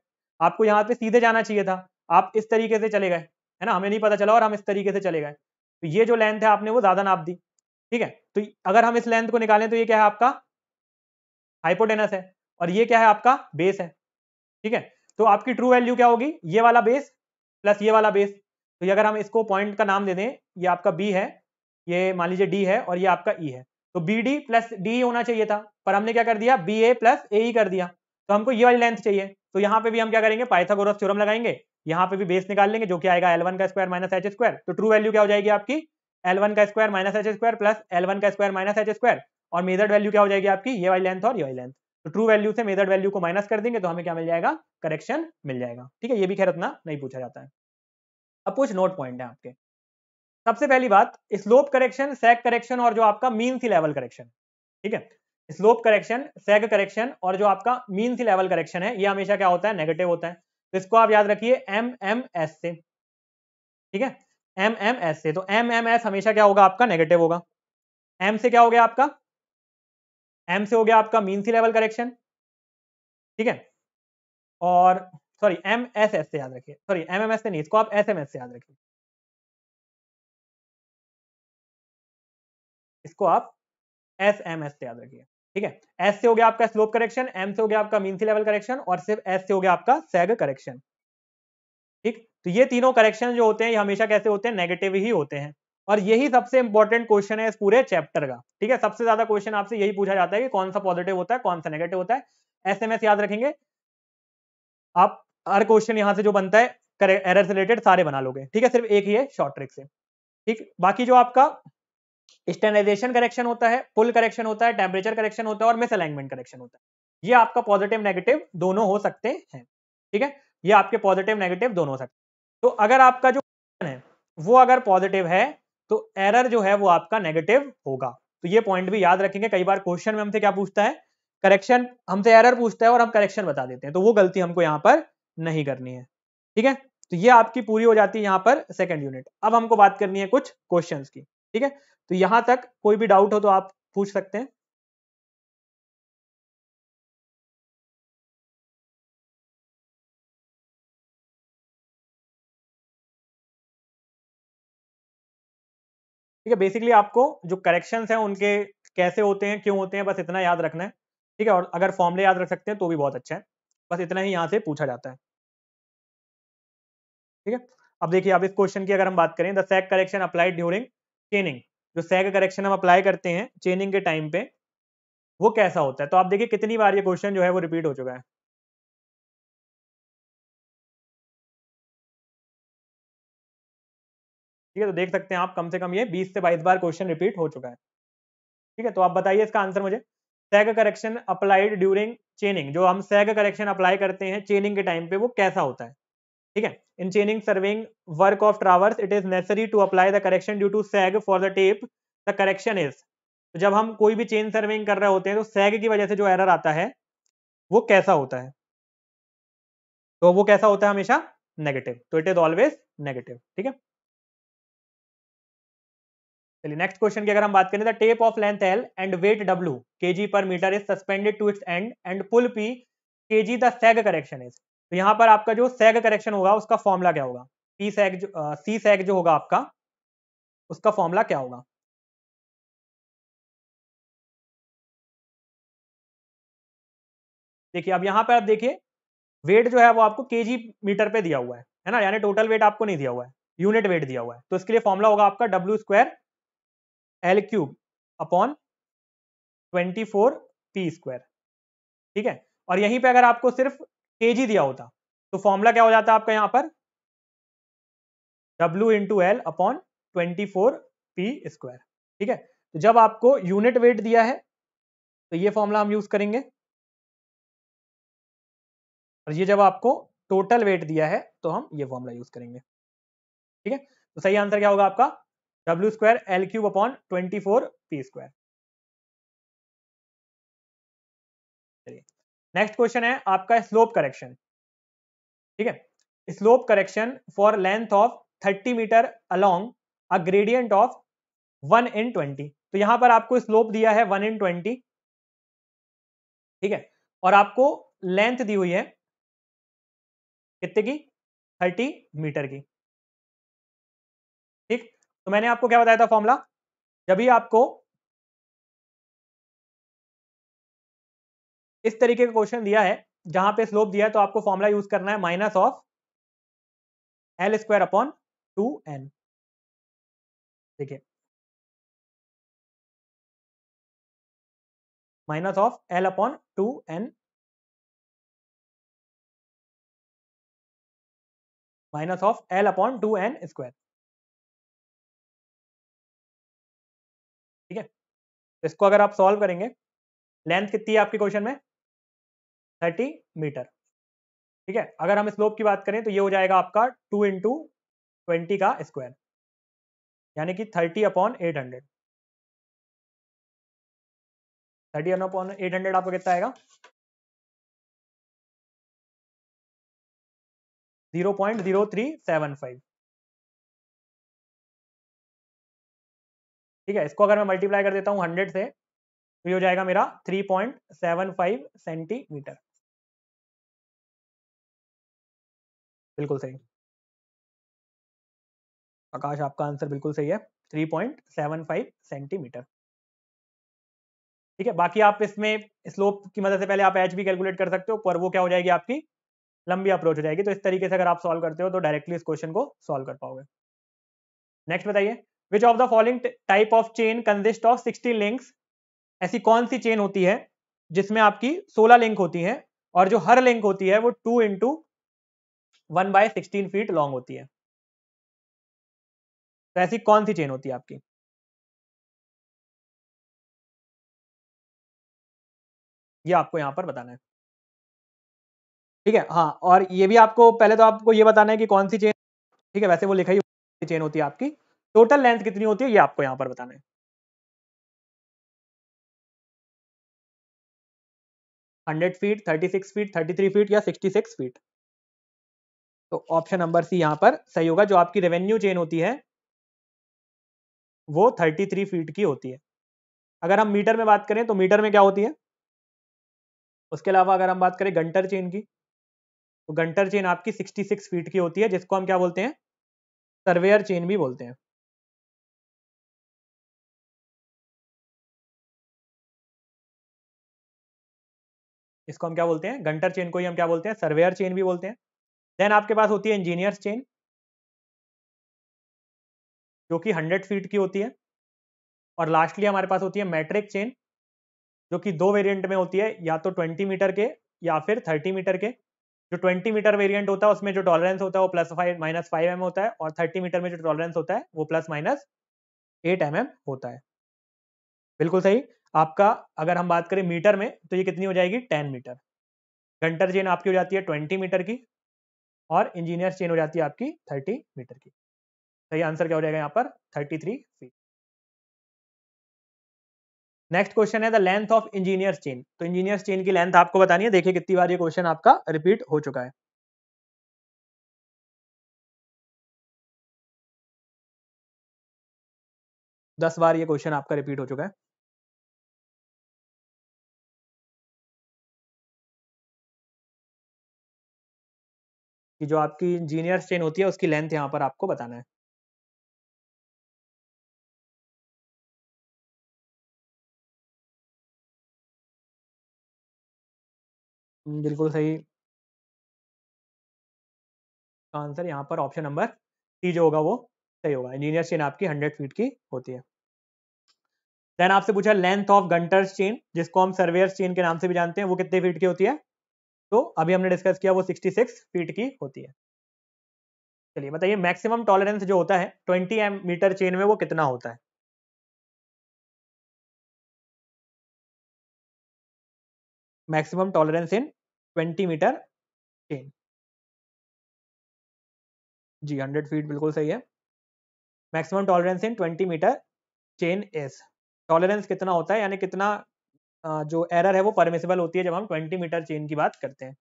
आपको यहाँ पे सीधे जाना चाहिए था, आप इस तरीके से चले गए, है ना, हमें नहीं पता चला और हम इस तरीके से चले गए, तो ये जो लेंथ है आपने वो ज्यादा नाप दी, ठीक है। तो अगर हम इस लेंथ को निकालें तो ये क्या है आपका हाइपोटेनस है और ये क्या है आपका बेस है, ठीक है। तो आपकी ट्रू वैल्यू क्या होगी, ये वाला बेस प्लस ये वाला बेस, तो अगर हम इसको पॉइंट का नाम दे दें, ये आपका बी है, ये मान लीजिए डी है और ये आपका ई है, तो बी डी प्लस डी होना चाहिए था पर हमने क्या कर दिया, बी ए प्लस ए ई कर दिया, तो हमको ये वाली लेंथ चाहिए। तो यहाँ पे भी हम क्या करेंगे, पाइथागोरस थ्योरम लगाएंगे, यहाँ पे भी बेस निकाल लेंगे जो कि आएगा एल वन का स्क्वायर माइनस एच स्क्वायर, तो ट्रू वैल्यू क्या हो जाएगी आपकी एल वन का square minus H square plus L one का स्क्वायर माइनस एच स्क्वायर, और मेजर्ड वैल्यू क्या हो जाएगी आपकी, ये वाली लेंथ और ये वाली लेंथ, तो ट्रू वैल्यू से मेजर्ड वैल्यू को माइनस कर देंगे तो हमें क्या मिल जाएगा, करेक्शन मिल जाएगा, ठीक है। ये भी खैर इतना नहीं पूछा जाता है। अब कुछ नोट पॉइंट है आपके। सबसे पहली बात, स्लोप करेक्शन, सैग करेक्शन और जो आपका मीन सी लेवल करेक्शन, ठीक है, स्लोप करेक्शन, सैग करेक्शन और जो आपका मीन सी लेवल करेक्शन है ये हमेशा क्या होता है, नेगेटिव होता है। तो इसको आप याद रखिए एम एम एस से, ठीक है, एम एम एस से, तो एम एम एस हमेशा क्या होगा आपका, नेगेटिव होगा। एम से क्या हो गया आपका, एम से हो गया आपका मीन सी लेवल करेक्शन, ठीक है, और सॉरी एम एस एस से याद रखिए, सॉरी एम एम एस से नहीं, इसको आप एस एम एस से याद रखिए, इसको आप एस एम एस से याद रखिए, ठीक है। S से हो गया आपका स्लोप करेक्शन, M से हो गया आपका मीन सी लेवल करेक्शन और सिर्फ S से हो गया आपका सैग करेक्शन, ठीक। तो ये तीनों करेक्शन जो होते हैं ये हमेशा कैसे होते हैं, नेगेटिव ही होते हैं, और यही सबसे इंपॉर्टेंट क्वेश्चन है इस पूरे चैप्टर का, ठीक है। सबसे ज्यादा क्वेश्चन आपसे यही पूछा जाता है कि कौन सा पॉजिटिव होता है, कौन सा नेगेटिव होता है। एस एम एस याद रखेंगे आप, हर क्वेश्चन यहाँ से जो बनता है एरर से रिलेटेड सारे बना लोगे, ठीक है, सिर्फ एक ही है शॉर्ट ट्रिक से, ठीक। बाकी जो आपका स्टैंडर्डाइजेशन करेक्शन होता है, पुल करेक्शन होता है, टेम्परेचर करेक्शन होता है और मिस अलाइनमेंट करेक्शन होता है, ये आपका पॉजिटिव नेगेटिव दोनों हो सकते हैं, ठीक है, ये आपके पॉजिटिव नेगेटिव दोनों हो सकते हैं। तो अगर आपका जो है वो अगर पॉजिटिव है तो एरर जो है वो आपका नेगेटिव होगा। तो ये पॉइंट भी याद रखेंगे। कई बार क्वेश्चन में हमसे क्या पूछता है, करेक्शन, हमसे एरर पूछता है और हम करेक्शन बता देते हैं, तो वो गलती हमको यहाँ पर नहीं करनी है। ठीक है, तो ये आपकी पूरी हो जाती है यहाँ पर सेकंड यूनिट। अब हमको बात करनी है कुछ क्वेश्चंस की। ठीक है, तो यहाँ तक कोई भी डाउट हो तो आप पूछ सकते हैं। ठीक है, बेसिकली आपको जो करेक्शंस हैं उनके कैसे होते हैं, क्यों होते हैं, बस इतना याद रखना है। ठीक है, और अगर फॉर्मूले याद रख सकते हैं तो भी बहुत अच्छा है। बस इतना ही यहाँ से पूछा जाता है। ठीक है, अब देखिए, अब इस क्वेश्चन की अगर हम बात करें, the sag correction applied during chaining, जो सैग करेक्शन हम अप्लाई करते हैं चेनिंग के टाइम पे वो कैसा होता है। तो आप देखिए कितनी बार ये क्वेश्चन जो है वो रिपीट हो चुका है। ठीक है, तो देख सकते हैं आप कम से कम ये बीस से बाईस बार क्वेश्चन रिपीट हो चुका है। ठीक है, तो आप बताइए इसका आंसर मुझे। Sag correction applied during chaining, जो हम सैग करेक्शन अप्लाई करते हैं चेनिंग के टाइम पे वो कैसा होता है। ठीक है, in chaining surveying work of traverse it is necessary to apply the correction due to sag for the tape the correction is. जब हम कोई भी चेन सर्विंग कर रहे होते हैं तो सैग की वजह से जो एरर आता है वो कैसा होता है, तो वो कैसा होता है, हमेशा नेगेटिव। तो इट इज ऑलवेज नेगेटिव। ठीक है, चलिए नेक्स्ट क्वेश्चन की अगर हम बात करें, the tape of length L and weight W kg per metre is suspended to its end and pull P kg the sag correction is. तो यहाँ पर आपका जो सैग करेक्शन होगा उसका फॉर्मूला क्या होगा, P सैग C सैग जो होगा आपका, उसका फॉर्मूला क्या होगा। देखिए अब यहाँ पर आप देखिए वेट जो है वो आपको kg मीटर पे दिया हुआ है, है ना, यानी टोटल वेट आपको नहीं दिया हुआ है, यूनिट वेट दिया हुआ है। तो इसके लिए फॉर्मूला होगा आपका W square L cube upon twenty four P square. ठीक है, और यहीं पे अगर आपको सिर्फ केजी दिया होता तो फॉर्मूला क्या हो जाता आपका यहाँ पर, W into L upon twenty four P square. ठीक है, तो जब आपको यूनिट वेट दिया है तो ये फॉर्मूला हम यूज करेंगे, और ये जब आपको टोटल वेट दिया है तो हम ये फॉर्मूला यूज करेंगे। ठीक है, तो सही आंसर क्या होगा आपका, W square L cube upon twenty four P square. चलिए नेक्स्ट क्वेश्चन है आपका स्लोप करेक्शन। ठीक है, slope correction for length of तीस metre along a gradient of one in twenty. तो यहां पर आपको स्लोप दिया है वन इन ट्वेंटी। ठीक है, और आपको लेंथ दी हुई है कितने की, तीस मीटर की। ठीक, तो मैंने आपको क्या बताया था फॉर्मूला, जब भी आपको इस तरीके का क्वेश्चन दिया है जहां पे स्लोप दिया है तो आपको फॉर्मूला यूज करना है minus of L square upon two N. देखिए minus of L upon two N minus of L upon two N square. ठीक है, तो इसको अगर आप सॉल्व करेंगे, लेंथ कितनी है आपके क्वेश्चन में, तीस मीटर। ठीक है, अगर हम स्लोप की बात करें तो ये हो जाएगा आपका टू इंटू ट्वेंटी का स्क्वायर, यानी कि तीस अपॉन एट हंड्रेड। तीस अपॉन एट हंड्रेड आपको कितना आएगा, zero point zero three seven five. ठीक है, इसको अगर मैं मल्टीप्लाई कर देता हूँ हंड्रेड से तो ये हो जाएगा मेरा three point seven five centimetre. बिल्कुल सही आकाश, आपका आंसर बिल्कुल सही है, three point seven five centimetre. ठीक है, बाकी आप इसमें स्लोप की मदद से पहले आप एच भी कैलकुलेट कर सकते हो, पर वो क्या हो जाएगी आपकी लंबी अप्रोच हो जाएगी। तो इस तरीके से अगर आप सॉल्व करते हो तो डायरेक्टली इस क्वेश्चन को सॉल्व कर पाओगे। नेक्स्ट बताइए, Which of the following type of chain consist of sixty links? ऐसी कौन सी चेन होती है जिसमें आपकी सोलह लिंक होती है और जो हर लिंक होती है वो two into one by sixteen feet long होती है। तो ऐसी कौन सी चेन होती है आपकी, ये आपको यहां पर बताना है। ठीक है, हाँ, और ये भी आपको पहले तो आपको ये बताना है कि कौन सी चेन। ठीक है, वैसे वो लिखा ही चेन होती है आपकी। टोटल लेंथ कितनी होती है ये आपको यहां पर बताना है। Hundred feet, thirty six feet, thirty three feet या सिक्सटी सिक्स फीट। तो ऑप्शन नंबर सी यहां पर सही होगा। जो आपकी रेवेन्यू चेन होती है वो थर्टी थ्री फीट की होती है। अगर हम मीटर में बात करें तो मीटर में क्या होती है। उसके अलावा अगर हम बात करें गंटर चेन की तो गंटर चेन आपकी सिक्सटी सिक्स फीट की होती है, जिसको हम क्या बोलते हैं, सर्वेयर चेन भी बोलते हैं। इसको हम क्या बोलते हैं, गंटर चेन को ही हम क्या बोलते हैं, सर्वेयर चेन भी बोलते हैं। देन आपके पास होती है इंजीनियर्स चेन जो कि हंड्रेड फीट की होती है। और लास्टली हमारे पास होती है मैट्रिक चेन जो कि दो वेरिएंट में होती है, या तो ट्वेंटी मीटर के या फिर थर्टी मीटर के। जो ट्वेंटी मीटर वेरिएंट होता है उसमें जो टॉलरेंस होता है वो plus five minus five M होता है, और थर्टी मीटर में जो टॉलरेंस होता है वो plus minus eight M M होता है। बिल्कुल सही। आपका अगर हम बात करें मीटर में तो ये कितनी हो जाएगी, टेन मीटर। गंटर चेन आपकी हो जाती है ट्वेंटी मीटर की और इंजीनियर चेन हो जाती है आपकी थर्टी मीटर की। सही आंसर क्या हो जाएगा यहाँ पर, thirty three feet. Next question है the length of engineers chain. तो इंजीनियर्स चेन की लेंथ आपको बतानी है। देखिए कितनी बार ये क्वेश्चन आपका रिपीट हो चुका है। दस बार ये क्वेश्चन आपका रिपीट हो चुका है। कि जो आपकी इंजीनियर्स चेन होती है उसकी लेंथ यहां पर आपको बताना है। बिल्कुल सही आंसर यहां पर ऑप्शन नंबर टी जो होगा वो सही होगा। इंजीनियर चेन आपकी हंड्रेड फीट की होती है। देन आपसे पूछा लेंथ ऑफ गंटर्स चेन, जिसको हम सर्वेयर चेन के नाम से भी जानते हैं, वो कितने फीट की होती है। तो अभी हमने डिस्कस किया वो सिक्सटी सिक्स फीट की होती है। चलिए बताइए मैक्सिमम टॉलरेंस जो होता है ट्वेंटी मीटर चेन में वो कितना होता है। Maximum tolerance in twenty metre chain जी हंड्रेड फीट बिल्कुल सही है। Maximum tolerance in twenty metre chain is, tolerance कितना होता है यानी कितना जो एरर है वो परमिसेबल होती है जब हम ट्वेंटी मीटर चेन की बात करते हैं।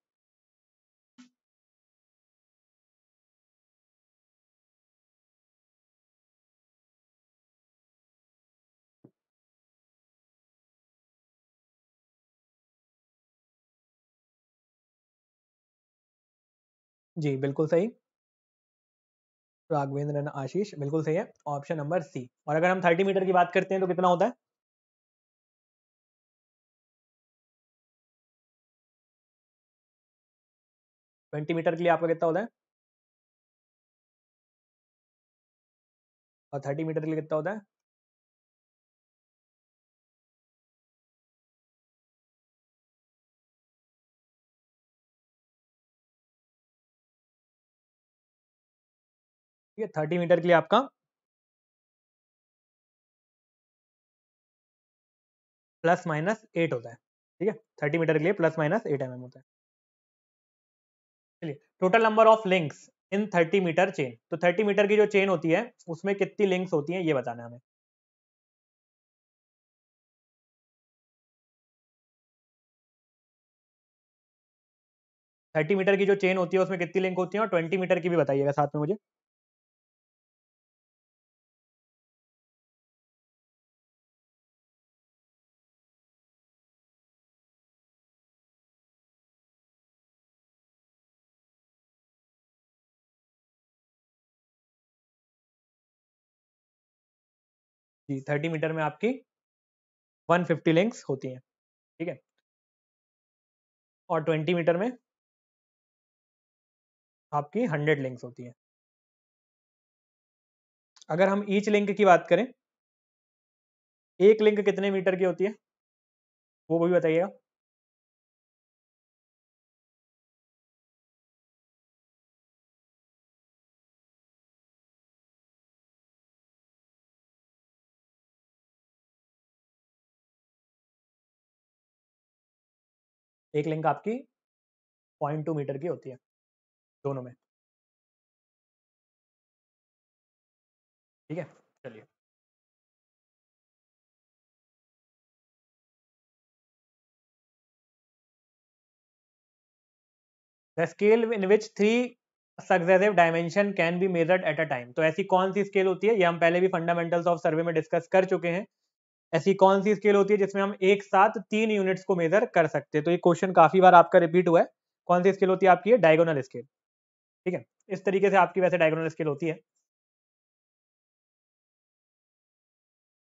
जी बिल्कुल सही राघवेंद्र आशीष बिल्कुल सही है ऑप्शन नंबर सी। और अगर हम थर्टी मीटर की बात करते हैं तो कितना होता है। ट्वेंटी मीटर के लिए आपका कितना होता है और थर्टी मीटर के लिए कितना होता है। ये थर्टी मीटर के लिए आपका प्लस माइनस एट होता है। ठीक है, थर्टी मीटर के लिए plus minus eight M M होता है। Total number of links in thirty metre chain, तो थर्टी मीटर की जो चेन होती है उसमें कितनी लिंक्स होती हैं ये बताना है हमें। थर्टी मीटर की जो चेन होती है उसमें कितनी लिंक होती है, और ट्वेंटी मीटर की भी बताइएगा साथ में मुझे। जी थर्टी मीटर में आपकी वन फिफ्टी लिंक्स होती हैं। ठीक है, और ट्वेंटी मीटर में आपकी हंड्रेड लिंक्स होती हैं। अगर हम ईच लिंक की बात करें, एक लिंक कितने मीटर की होती है वो भी बताइएगा। एक लिंक आपकी पॉइंट टू मीटर की होती है दोनों में। ठीक है, चलिए the scale in which three successive dimension can be measured at a time. तो ऐसी कौन सी स्केल होती है, ये हम पहले भी फंडामेंटल्स ऑफ सर्वे में डिस्कस कर चुके हैं। ऐसी कौन सी स्केल होती है जिसमें हम एक साथ तीन यूनिट्स को मेजर कर सकते हैं। तो ये क्वेश्चन काफी बार आपका रिपीट हुआ है। कौन सी स्केल होती है आपकी, डायगोनल स्केल। ठीक है, इस तरीके से आपकी वैसे डायगोनल स्केल होती है।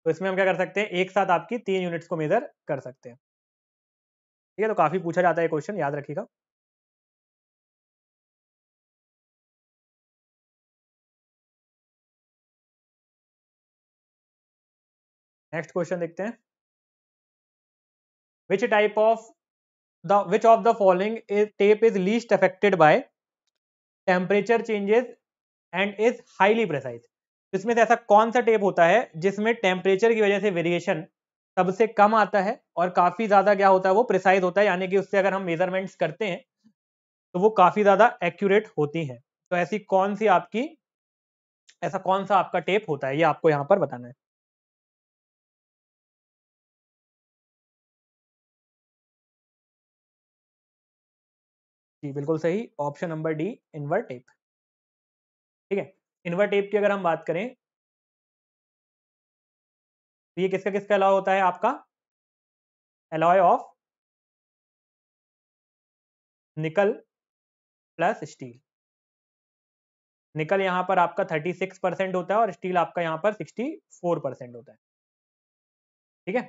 तो इसमें हम क्या कर सकते हैं, एक साथ आपकी तीन यूनिट्स को मेजर कर सकते हैं। ठीक है, तो काफी पूछा जाता है क्वेश्चन, याद रखिएगा। नेक्स्ट क्वेश्चन देखते हैं। Which type of the which of the following tape is least affected by temperature changes and is highly precise. इसमें से ऐसा कौन सा टेप होता है जिसमें टेम्परेचर की वजह से वेरिएशन सबसे कम आता है और काफी ज्यादा क्या होता है, वो प्रिसाइज होता है, यानी कि उससे अगर हम मेजरमेंट्स करते हैं तो वो काफी ज्यादा एक्यूरेट होती है। तो ऐसी कौन सी आपकी ऐसा कौन सा आपका टेप होता है, ये आपको यहाँ पर बताना है। जी बिल्कुल सही, option number D, invert tape. ठीक है, इन्वर्ट टेप की अगर हम बात करें तो ये किसका किसका अलॉय होता है आपका, alloy of nickel plus steel. Nickel यहाँ पर आपका छत्तीस परसेंट होता है और स्टील आपका यहाँ पर चौंसठ परसेंट होता है। ठीक है,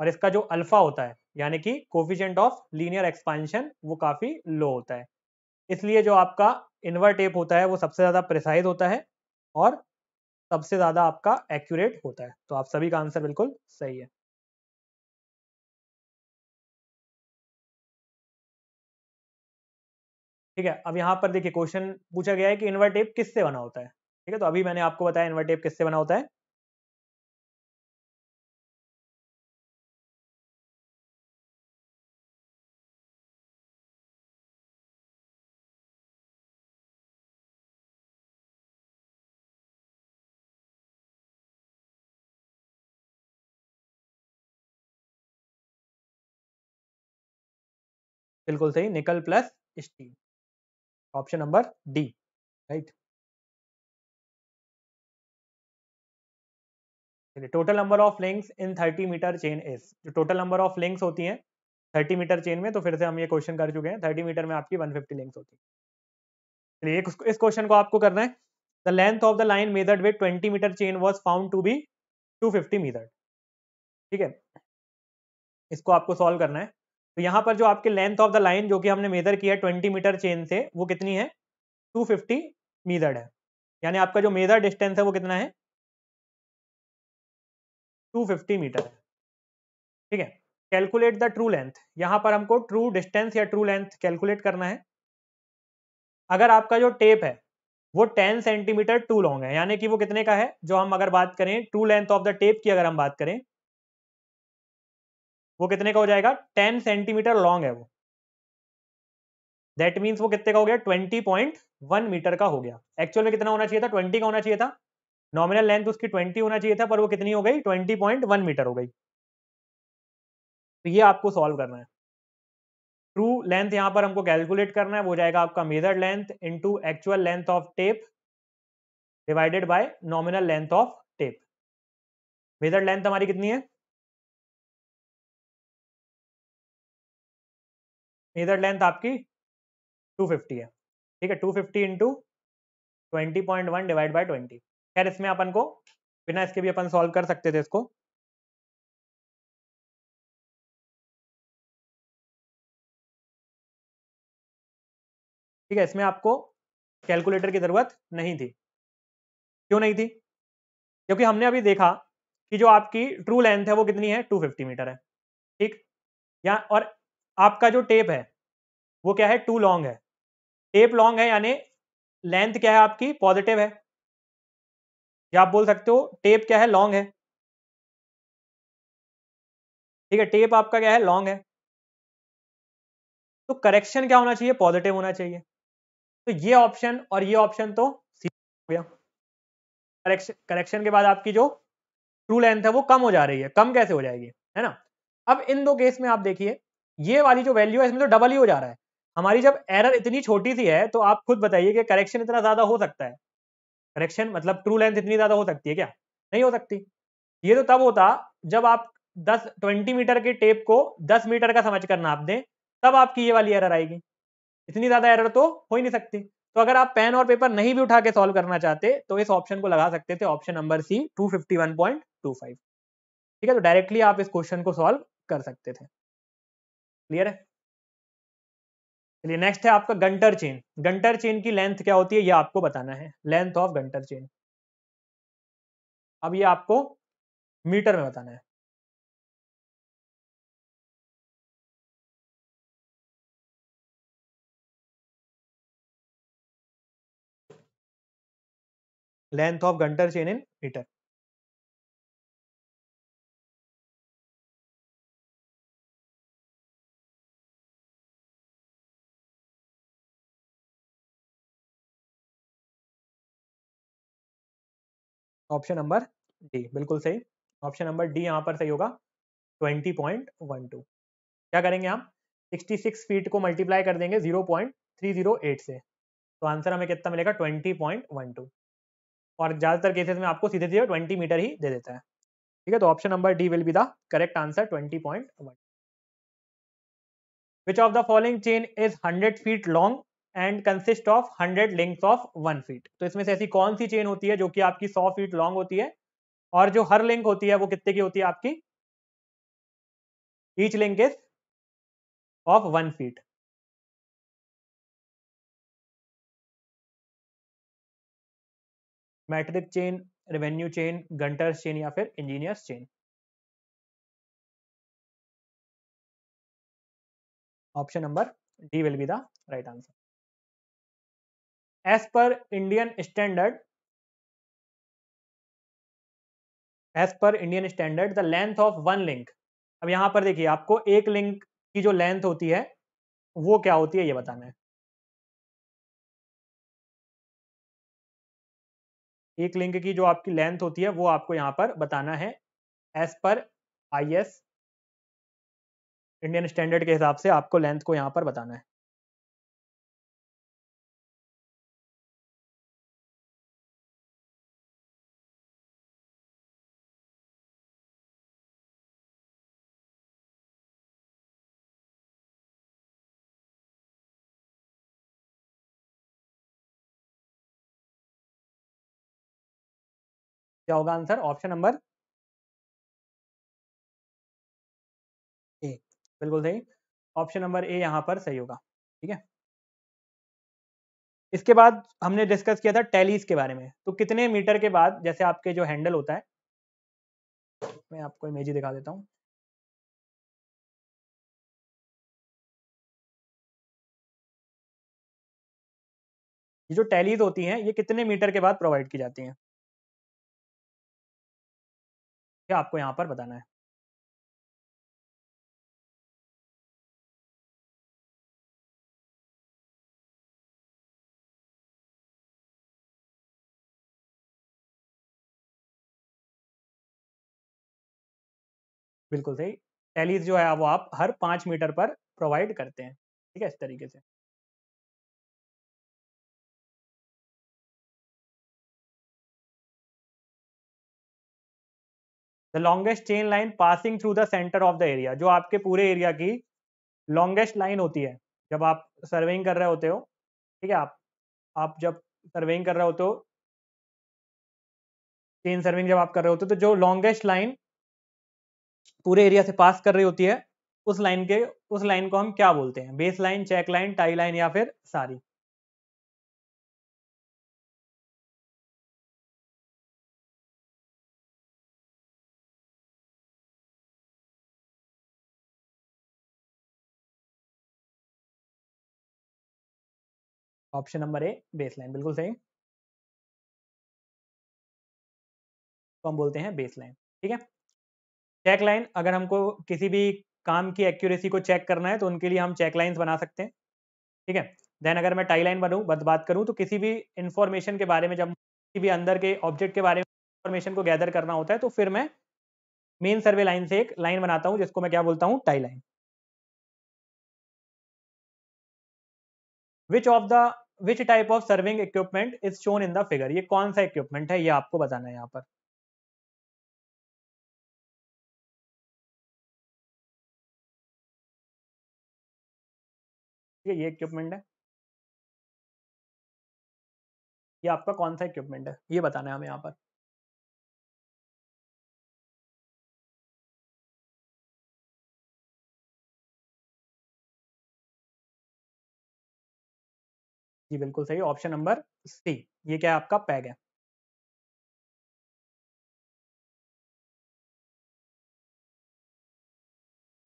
और इसका जो अल्फा होता है यानी कि कोफिशिएंट ऑफ लीनियर एक्सपांशन, वो काफी लो होता है, इसलिए जो आपका इन्वर्ट टेप होता है वो सबसे ज्यादा प्रिसाइज होता है और सबसे ज्यादा आपका एक्यूरेट होता है। तो आप सभी का आंसर बिल्कुल सही है। ठीक है, अब यहाँ पर देखिए क्वेश्चन पूछा गया है कि इन्वर्ट टेप किससे बना होता है। ठीक है, तो अभी मैंने आपको बताया इन्वर्ट टेप किससे बना होता है। बिल्कुल सही, nickel plus steel, option number D, right. Total number of links in तीस मीटर चेन इज, जो टोटल नंबर ऑफ लिंक्स होती हैं तीस मीटर चेन में, तो फिर से हम ये क्वेश्चन कर चुके हैं, तीस मीटर में आपकी एक सौ पचास लिंक्स होती है। चलिए इस क्वेश्चन को आपको करना है। The length of the line measured with बीस metre chain was found to be दो सौ पचास मीटर। ठीक है, इसको आपको सॉल्व करना है। तो यहाँ पर जो आपके लेंथ ऑफ द लाइन जो कि हमने मेजर किया है बीस मीटर चेन से, वो कितनी है, दो सौ पचास मीटर है, यानी आपका जो मेजर डिस्टेंस है वो कितना है, दो सौ पचास मीटर है। ठीक है, कैलकुलेट द ट्रू लेंथ, यहाँ पर हमको ट्रू डिस्टेंस या ट्रू लेंथ कैलकुलेट करना है। अगर आपका जो टेप है वो दस सेंटीमीटर टू लॉन्ग है, यानी कि वो कितने का है, जो हम अगर बात करें true length of the tape की अगर हम बात करें, वो कितने का हो जाएगा, दस सेंटीमीटर लॉन्ग है वो, दैट मीन्स वो कितने का हो गया, बीस पॉइंट एक मीटर का हो गया। एक्चुअल में कितना होना चाहिए था, बीस का होना चाहिए था, नॉमिनल लेंथ उसकी बीस होना चाहिए था, पर वो कितनी हो गई, बीस पॉइंट एक मीटर हो गई। तो ये आपको सॉल्व करना है। ट्रू लेंथ यहाँ पर हमको कैलकुलेट करना है, वो जाएगा आपका measured length into actual length of tape divided by nominal length of tape. Measured length हमारी कितनी है, मेजर लेंथ आपकी दो सौ पचास है। ठीक है, दो सौ पचास इंटू बीस पॉइंट एक डिवाइड बाय बीस। खैर इसमें अपन को बिना इसके भी अपन सॉल्व कर सकते थे इसको। ठीक है, इसमें आपको कैलकुलेटर की जरूरत नहीं थी। क्यों नहीं थी, क्योंकि हमने अभी देखा कि जो आपकी ट्रू लेंथ है वो कितनी है, दो सौ पचास मीटर है। ठीक, या और आपका जो टेप है वो क्या है, टू लॉन्ग है, टेप लॉन्ग है, यानी लेंथ क्या है आपकी, पॉजिटिव है, या आप बोल सकते हो टेप क्या है, लॉन्ग है। ठीक है, टेप आपका क्या है, लॉन्ग है, तो करेक्शन क्या होना चाहिए, पॉजिटिव होना चाहिए। तो ये ऑप्शन और ये ऑप्शन तो सीधा हो गया। करेक्शन करेक्शन के बाद आपकी जो ट्रू लेंथ है वो कम हो जा रही है। कम कैसे हो जाएगी, है ना। अब इन दो केस में आप देखिए ये वाली जो वैल्यू है इसमें तो डबल ही हो जा रहा है। हमारी जब एरर इतनी छोटी सी है तो आप खुद बताइए कि करेक्शन इतना ज्यादा हो सकता है, करेक्शन मतलब ट्रू लेंथ इतनी ज्यादा हो सकती है क्या? नहीं हो सकती। ये तो तब होता जब आप दस ट्वेंटी मीटर के टेप को दस मीटर का समझ कर नाप दें, तब आपकी ये वाली एरर आएगी। इतनी ज्यादा एरर तो हो ही नहीं सकती। तो अगर आप पेन और पेपर नहीं भी उठा के सॉल्व करना चाहते तो इस ऑप्शन को लगा सकते थे, option number C two fifty one point two five. ठीक है, तो डायरेक्टली आप इस क्वेश्चन को सॉल्व कर सकते थे। क्लियर है। चलिए नेक्स्ट है आपका गंटर चेन। गंटर चेन की लेंथ क्या होती है ये आपको बताना है, लेंथ ऑफ गंटर चेन। अब ये आपको मीटर में बताना है। Length of Gunter chain in metre. Option number D बिल्कुल सही, ऑप्शन नंबर डी यहां पर सही होगा ट्वेंटी पॉइंट वन टू। क्या करेंगे हम, सिक्सटी सिक्स फीट को मल्टीप्लाई कर देंगे zero point three zero eight से, तो आंसर हमें कितना मिलेगा ट्वेंटी पॉइंट वन टू। और ज्यादातर केसेस में आपको सीधे सीधे ट्वेंटी मीटर ही दे देता है। ठीक है, तो option number D will be the correct answer twenty point one. Which of the following chain is hundred feet long and consist of hundred length of one feet. तो इसमें से ऐसी कौन सी चेन होती है जो कि आपकी सौ फीट लॉन्ग होती है और जो हर लिंक होती है वो कितने की होती है आपकी, each link is of one feet. Metric chain, revenue chain, Gunter's chain या फिर engineers chain. Option number D will be the right answer. As per Indian standard, as per Indian standard the length of one link. अब यहां पर देखिए आपको एक link की जो लेंथ होती है वो क्या होती है ये बताना है। एक लिंक की जो आपकी लेंथ होती है वो आपको यहाँ पर बताना है। As per I S Indian standard के हिसाब से आपको लेंथ को यहाँ पर बताना है। क्या होगा आंसर, ऑप्शन नंबर ए बिल्कुल सही, ऑप्शन नंबर ए यहां पर सही होगा। ठीक है, इसके बाद हमने डिस्कस किया था टैलीज के बारे में। तो कितने मीटर के बाद, जैसे आपके जो हैंडल होता है, मैं आपको इमेज ही दिखा देता हूं। ये जो टैलीज होती हैं ये कितने मीटर के बाद प्रोवाइड की जाती हैं क्या आपको यहाँ पर बताना है। बिल्कुल सही, टैलीज जो है वो आप हर पांच मीटर पर प्रोवाइड करते हैं। ठीक है, इस तरीके से। The longest chain line passing through the center of the area, जो आपके पूरे एरिया की लॉन्गेस्ट लाइन होती है जब आप सर्वेइंग कर रहे होते हो। ठीक है, आप आप जब सर्वेइंग कर रहे होते हो, चेन सर्विंग जब आप कर रहे होते हो, तो जो लॉन्गेस्ट लाइन पूरे एरिया से पास कर रही होती है उस लाइन के उस लाइन को हम क्या बोलते हैं, base line, check line, tie line या फिर सारी। ऑप्शन नंबर ए बेसलाइन बिल्कुल सही, तो हम बोलते हैं बेसलाइन। ठीक है, चेक लाइन, अगर हमको किसी भी काम की एक्यूरेसी को चेक करना है तो उनके लिए हम चेक लाइंस बना सकते हैं। ठीक है, देन अगर मैं टाई लाइन बनूं बात करूं तो किसी भी इंफॉर्मेशन के बारे में जब किसी भी अंदर के ऑब्जेक्ट के बारे में इंफॉर्मेशन को गैदर करना होता है, तो फिर मैं मेन सर्वे लाइन से एक लाइन बनाता हूँ जिसको मैं क्या बोलता हूँ, tie line. Which of the which type of surveying equipment is shown in the figure, ये कौन सा इक्विपमेंट है ये आपको बताना है यहाँ पर। ये इक्विपमेंट है, ये आपका कौन सा इक्विपमेंट है ये बताना है हमें यहाँ पर। जी बिल्कुल सही, ऑप्शन नंबर सी, ये क्या है आपका पैग है।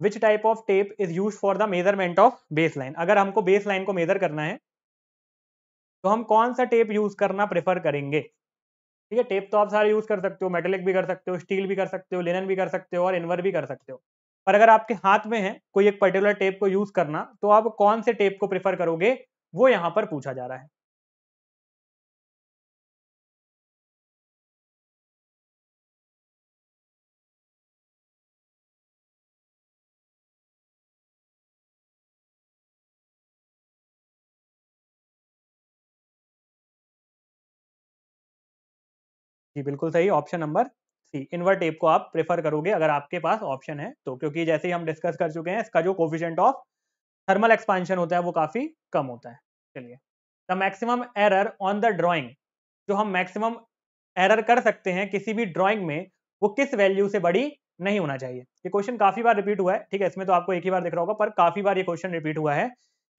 Which type of tape is use for the measurement of base line, अगर हमको बेस लाइन को मेजर करना है तो हम कौन सा टेप यूज करना प्रेफर करेंगे। ठीक है, टेप तो आप सारे यूज कर सकते हो, मेटेलिक भी कर सकते हो, स्टील भी कर सकते हो, लिनन भी कर सकते हो और इनवर भी कर सकते हो, पर अगर आपके हाथ में है कोई एक पर्टिकुलर टेप को यूज करना तो आप कौन से टेप को प्रेफर करोगे वो यहां पर पूछा जा रहा है। जी बिल्कुल सही, option number C, invar tape को आप प्रेफर करोगे अगर आपके पास ऑप्शन है तो, क्योंकि जैसे ही हम डिस्कस कर चुके हैं इसका जो कोफिशिएंट ऑफ थर्मल एक्सपेंशन होता है वो काफी कम होता है। चलिए, the maximum error on the drawing, जो हम मैक्सिमम एरर कर सकते हैं किसी भी ड्राइंग में वो किस वैल्यू से बड़ी नहीं होना चाहिए। ये क्वेश्चन काफी बार रिपीट हुआ है, ठीक है, इसमें तो आपको एक ही बार दिख रहा होगा पर काफी बार ये क्वेश्चन रिपीट हुआ है,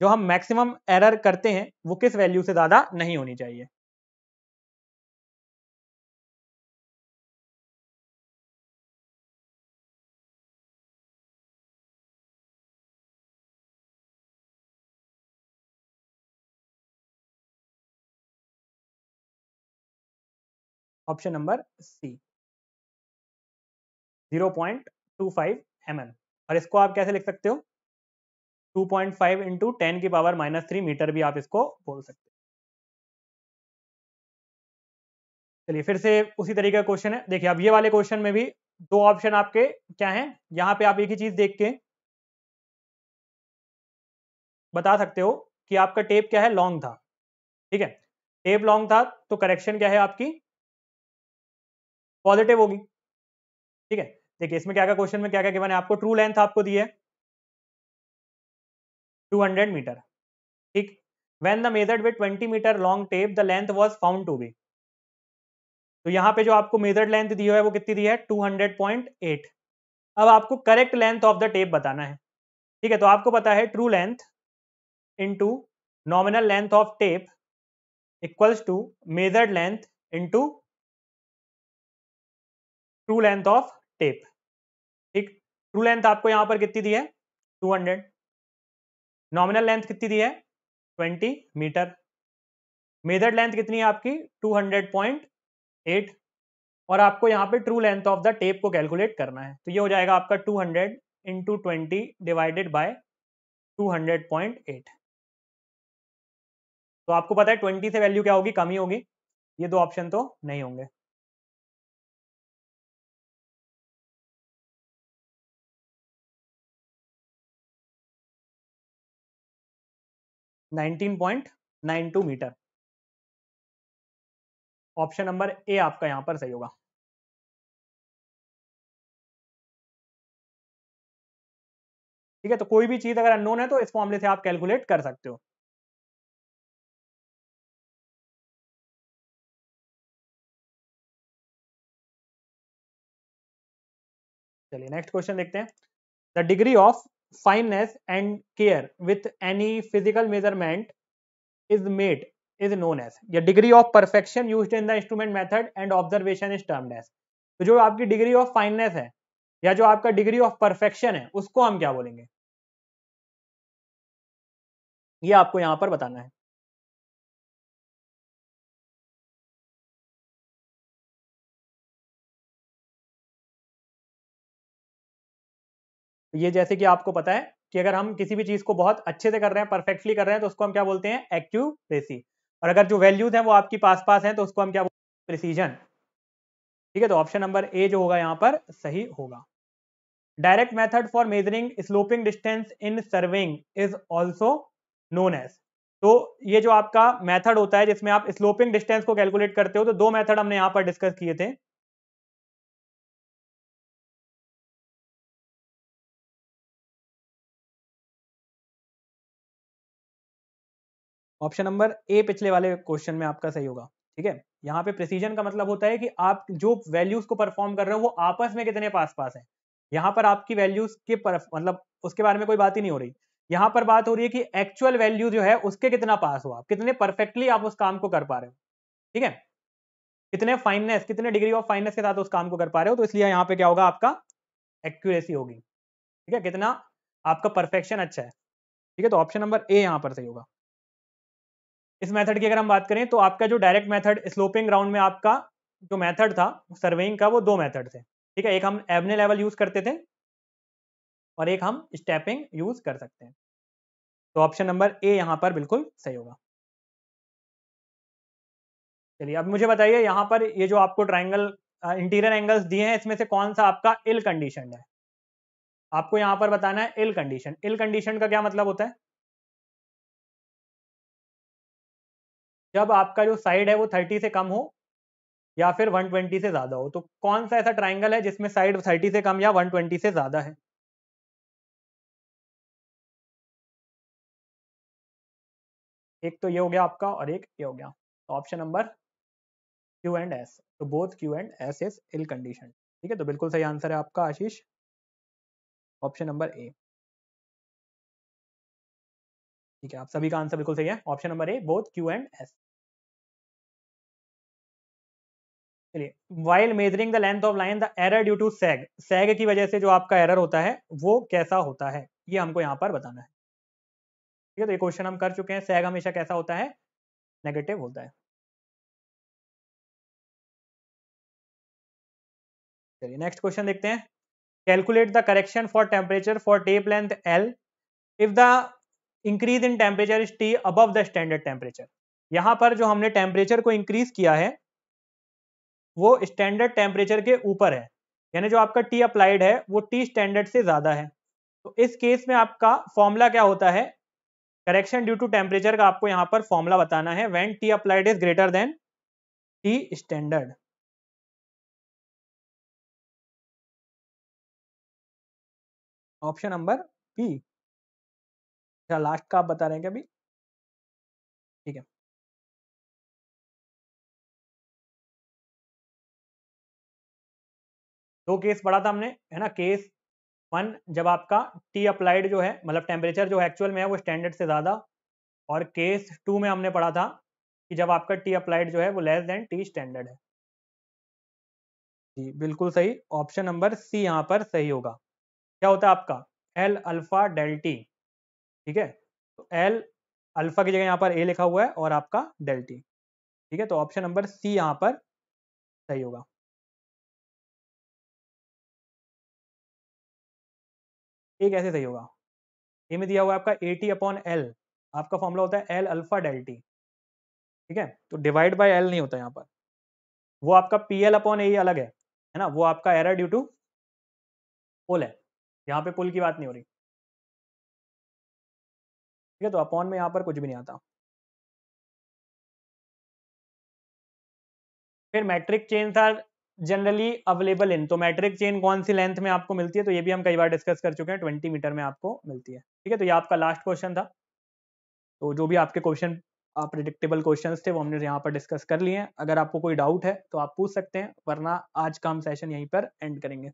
जो हम मैक्सिमम एरर करते हैं वो किस वैल्यू से ज्यादा नहीं होनी चाहिए। Option number C, zero point two five M M, और इसको आप कैसे लिख सकते हो, two point five into ten की पावर माइनस थ्री मीटर भी आप इसको बोल सकते हो। चलिए फिर से उसी तरीके का क्वेश्चन है। देखिए अब ये वाले क्वेश्चन में भी दो ऑप्शन आपके क्या हैं, यहां पे आप एक ही चीज देख के बता सकते हो कि आपका टेप क्या है, लॉन्ग था। ठीक है, टेप लॉन्ग था तो करेक्शन क्या है आपकी, पॉजिटिव होगी। ठीक है, देखिए इसमें क्या क्या क्वेश्चन में क्या क्या गिवन है आपको, ट्रू लेंथ आपको दी है टू हंड्रेड मीटर। ठीक, when the measured with twenty metre long tape the length was found to be, तो यहाँ पे जो आपको मेजर्ड लेंथ दी है वो कितनी दी है, टू हंड्रेड पॉइंट एट। अब आपको correct length of the tape बताना है। ठीक है, तो आपको पता है true length into nominal length of tape equals to measured length into true length of tape. ठीक, ट्रू लेंथ आपको यहां पर कितनी दी है, टू हंड्रेड, नॉमिनल लेंथ कितनी दी है, ट्वेंटी मीटर, मेजर्ड लेंथ कितनी है आपकी टू हंड्रेड पॉइंट एट, और आपको यहां पे true length of the tape को कैलकुलेट करना है। तो ये हो जाएगा आपका two hundred into twenty divided by two hundred point eight. तो आपको पता है ट्वेंटी से वैल्यू क्या होगी, कमी होगी, ये दो ऑप्शन तो नहीं होंगे। Nineteen point nine two metre, option number A आपका यहां पर सही होगा। ठीक है, तो कोई भी चीज अगर अननोन है तो इस फॉर्मूले से आप कैलकुलेट कर सकते हो। चलिए नेक्स्ट क्वेश्चन देखते हैं। The degree of fineness and care with any physical measurement is made is known as, या degree of perfection used in the instrument method and observation is termed as। तो जो आपकी degree of fineness है या जो आपका degree of perfection है उसको हम क्या बोलेंगे, ये आपको यहां पर बताना है। ये जैसे कि आपको पता है कि अगर हम किसी भी चीज को बहुत अच्छे से कर रहे हैं, परफेक्टली कर रहे हैं, तो उसको हम क्या बोलते हैं, एक्यूरेसी। और अगर जो वैल्यूज हैं वो आपकी पास पास हैं तो उसको हम क्या बोलते हैं? प्रिसीजन। ठीक है, तो ऑप्शन नंबर ए जो होगा यहाँ पर सही होगा। Direct method for measuring sloping distance in surveying is also known as. तो ये जो आपका मेथड होता है जिसमें आप स्लोपिंग डिस्टेंस को कैलकुलेट करते हो, तो दो मेथड हमने यहाँ पर डिस्कस किए थे। ऑप्शन नंबर ए पिछले वाले क्वेश्चन में आपका सही होगा। ठीक है, यहाँ पे प्रिसीजन का मतलब होता है कि आप जो वैल्यूज को परफॉर्म कर रहे हो वो आपस में कितने पास पास हैं। यहाँ पर आपकी वैल्यूज के पर, मतलब उसके बारे में कोई बात ही नहीं हो रही। यहाँ पर बात हो रही है कि एक्चुअल वैल्यू जो है उसके कितना पास हो, आप कितने परफेक्टली आप उस काम को कर पा रहे हो। ठीक है, कितने फाइननेस, कितने डिग्री ऑफ फाइननेस के साथ उस काम को कर पा रहे हो। तो इसलिए यहाँ पे क्या होगा, आपका एक्यूरेसी होगी। ठीक है, कितना आपका परफेक्शन अच्छा है। ठीक है, तो ऑप्शन नंबर ए यहाँ पर सही होगा। इस मेथड की अगर हम बात करें तो आपका जो डायरेक्ट मेथड स्लोपिंग राउंड में आपका जो मेथड था सर्वेइंग का, वो दो मेथड थे। ठीक है, एक हम एबने लेवल यूज करते थे और एक हम स्टेपिंग यूज कर सकते हैं। तो ऑप्शन नंबर ए यहाँ पर बिल्कुल सही होगा। चलिए, अब मुझे बताइए यहाँ पर ये जो आपको ट्राइंगल इंटीरियर एंगल्स दिए हैं इसमें से कौन सा आपका इल कंडीशन है। आपको यहाँ पर बताना है इल कंडीशन। इल कंडीशन का क्या मतलब होता है, जब आपका जो साइड है वो तीस से कम हो या फिर एक सौ बीस से ज्यादा हो। तो कौन सा ऐसा ट्राइंगल है जिसमें साइड तीस से कम या एक सौ बीस से ज्यादा है। एक तो ये हो गया आपका और एक ये हो गया। Option number Q and S. तो both Q and S is ill condition. ठीक है, तो बिल्कुल सही आंसर है आपका आशीष, ऑप्शन नंबर ए। ठीक है, आप सभी का आंसर बिल्कुल सही है, option number A, both Q and S. चलिए, while measuring the length of line the error due to sag. Sag की वजह से जो आपका एरर होता है वो कैसा होता है, ये हमको यहाँ पर बताना है। ठीक है, तो ये क्वेश्चन हम कर चुके हैं। सैग हमेशा कैसा होता है, नेगेटिव होता है। चलिए, नेक्स्ट क्वेश्चन देखते हैं। Calculate the correction for temperature for tape length L if the increase in temperature is T above the standard temperature. यहाँ पर जो हमने टेम्परेचर को इंक्रीज किया है वो स्टैंडर्ड टेम्परेचर के ऊपर है, यानी जो आपका टी अप्लाइड है वो टी स्टैंडर्ड से ज्यादा है। तो इस केस में आपका फॉर्मूला क्या होता है, करेक्शन ड्यू टू टेम्परेचर का आपको यहाँ पर फॉर्मूला बताना है, when T applied is greater than T standard. Option number B. Last का आप बता रहे हैं क्या अभी, ठीक है। दो केस पढ़ा था हमने, है ना। केस वन, जब आपका टी अप्लाइड जो है, मतलब टेम्परेचर जो एक्चुअल में है वो स्टैंडर्ड से ज्यादा, और केस टू में हमने पढ़ा था कि जब आपका टी अप्लाइड जो है वो लेस देन टी स्टैंडर्ड है। जी बिल्कुल सही, ऑप्शन नंबर सी यहाँ पर सही होगा। क्या होता है आपका एल अल्फा डेल टी। ठीक है, तो एल अल्फा की जगह यहाँ पर ए लिखा हुआ है और आपका डेल टी। ठीक है, तो ऑप्शन नंबर सी यहाँ पर सही होगा। एक ऐसे सही होगा। ए में दिया हुआ है आपका ए टी अपॉन एल, आपका फॉर्मूला होता है एल अल्फा डेल टी। ठीक है, तो डिवाइड बाय एल नहीं होता यहाँ पर, वो आपका पी एल अपॉन ए अलग है, है ना। वो आपका एरर ड्यू टू पुल है, यहाँ पे पुल की बात नहीं हो रही। ठीक है, तो अपॉन में यहाँ पर कुछ भी नहीं आता। फिर metric chains are generally available in. तो मैट्रिक चेन कौन सी लेंथ में आपको मिलती है, तो ये भी हम कई बार डिस्कस कर चुके हैं, बीस मीटर में आपको मिलती है। ठीक है, तो ये आपका लास्ट क्वेश्चन था। तो जो भी आपके क्वेश्चन प्रेडिक्टेबल क्वेश्चंस थे वो हमने यहाँ पर डिस्कस कर लिए हैं। अगर आपको कोई डाउट है तो आप पूछ सकते हैं, वरना आज का हम सेशन यहीं पर एंड करेंगे।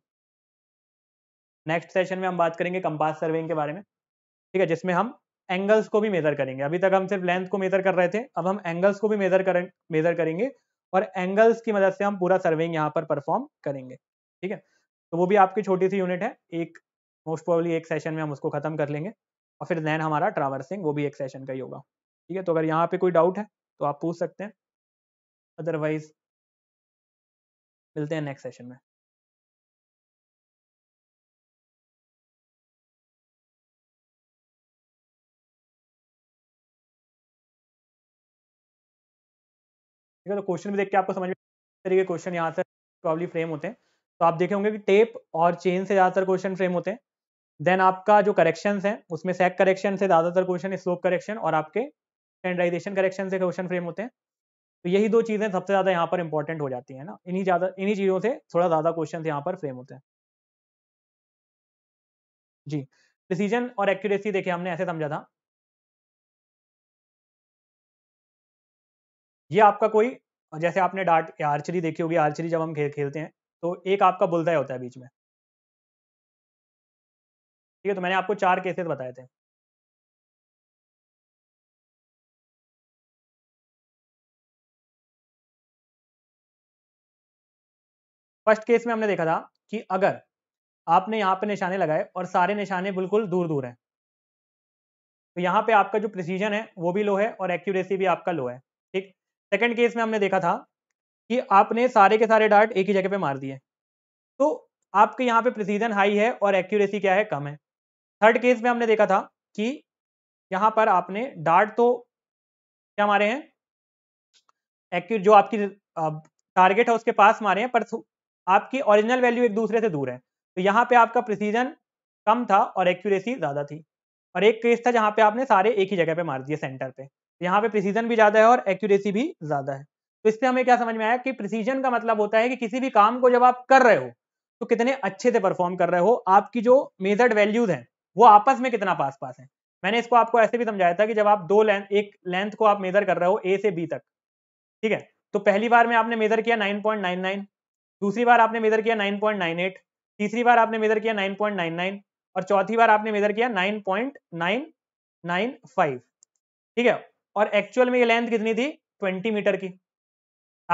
नेक्स्ट सेशन में हम बात करेंगे कंपास सर्वेइंग के बारे में। ठीक है, जिसमें हम एंगल्स को भी मेजर करेंगे। अभी तक हम सिर्फ लेंथ को मेजर कर रहे थे, अब हम एंगल्स को भी मेजर करें मेजर करेंगे और एंगल्स की मदद से हम पूरा सर्वेइंग यहाँ पर परफॉर्म करेंगे। ठीक है, तो वो भी आपकी छोटी सी यूनिट है, एक मोस्ट प्रोबेबली एक सेशन में हम उसको खत्म कर लेंगे। और फिर देन हमारा ट्रावर्सिंग, वो भी एक सेशन का ही होगा। ठीक है, तो अगर यहाँ पे कोई डाउट है तो आप पूछ सकते हैं, अदरवाइज मिलते हैं नेक्स्ट सेशन में। तो क्वेश्चन भी देख के आपको समझ में तरीके क्वेश्चन यहाँ से प्रॉब्ली फ्रेम होते हैं। तो आप देखे होंगे कि टेप और चेन से ज्यादातर क्वेश्चन फ्रेम होते हैं। देन आपका जो करेक्शंस हैं उसमें सैक करेक्शन से ज्यादातर क्वेश्चन स्लोप करेक्शन और आपके स्टैंडर्डाइजेशन करेक्शन से क्वेश्चन फ्रेम होते हैं। तो यही दो चीजें सबसे ज्यादा यहाँ पर इंपॉर्टेंट हो जाती है ना, इन्हीं ज्यादा इन्हीं चीजों से थोड़ा ज्यादा क्वेश्चन यहाँ पर फ्रेम होते हैं। जी, डिसीजन और एक्यूरेसी देखिए हमने ऐसे समझा था, ये आपका कोई जैसे आपने डार्ट या आर्चरी देखी होगी, आर्चरी जब हम खेल खेलते हैं तो एक आपका बुलदाय होता है बीच में, ठीक है। तो मैंने आपको चार केसेस बताए थे, फर्स्ट केस में हमने देखा था कि अगर आपने यहाँ पे निशाने लगाए और सारे निशाने बिल्कुल दूर दूर हैं तो यहाँ पे आपका जो प्रिसीजन है वो भी लो है और एक्यूरेसी भी आपका लो है, ठीक। सेकेंड केस में हमने देखा था कि आपने सारे के सारे डार्ट एक ही जगह पे मार दिए तो आपके यहाँ पे प्रिसीजन हाई है और एक्यूरेसी क्या है, कम है। थर्ड केस में हमने देखा था कि यहाँ पर आपने डार्ट तो क्या मारे हैं, एक्यू जो आपकी टारगेट है उसके पास मारे हैं पर आपकी ओरिजिनल वैल्यू एक दूसरे से दूर है, तो यहाँ पे आपका प्रिसीजन कम था और एक्यूरेसी ज्यादा थी। और एक केस था जहाँ पे आपने सारे एक ही जगह पे मार दिए सेंटर पे, यहाँ पे प्रिसीजन भी ज्यादा है और एक्यूरेसी भी ज्यादा है। तो इससे हमें क्या समझ में आया कि प्रिसीजन का मतलब होता है कि किसी भी काम को जब आप कर रहे हो तो कितने अच्छे से परफॉर्म कर रहे हो, आपकी जो मेजर्ड वैल्यूज हैं वो आपस में कितना पास पास है। मैंने इसको आपको ऐसे भी समझाया था कि जब आप दो लेंथ एक लेंथ को आप मेजर कर रहे हो ए से बी तक, ठीक है, तो पहली बार में आपने मेजर किया नाइन पॉइंट नाइन नाइन, दूसरी बार आपने मेजर किया नाइन पॉइंट नाइन एट, तीसरी बार आपने मेजर किया नाइन पॉइंट नाइन नाइन और चौथी बार आपने मेजर किया nine point nine nine five, ठीक है। और एक्चुअल में ये लेंथ कितनी थी, बीस मीटर की,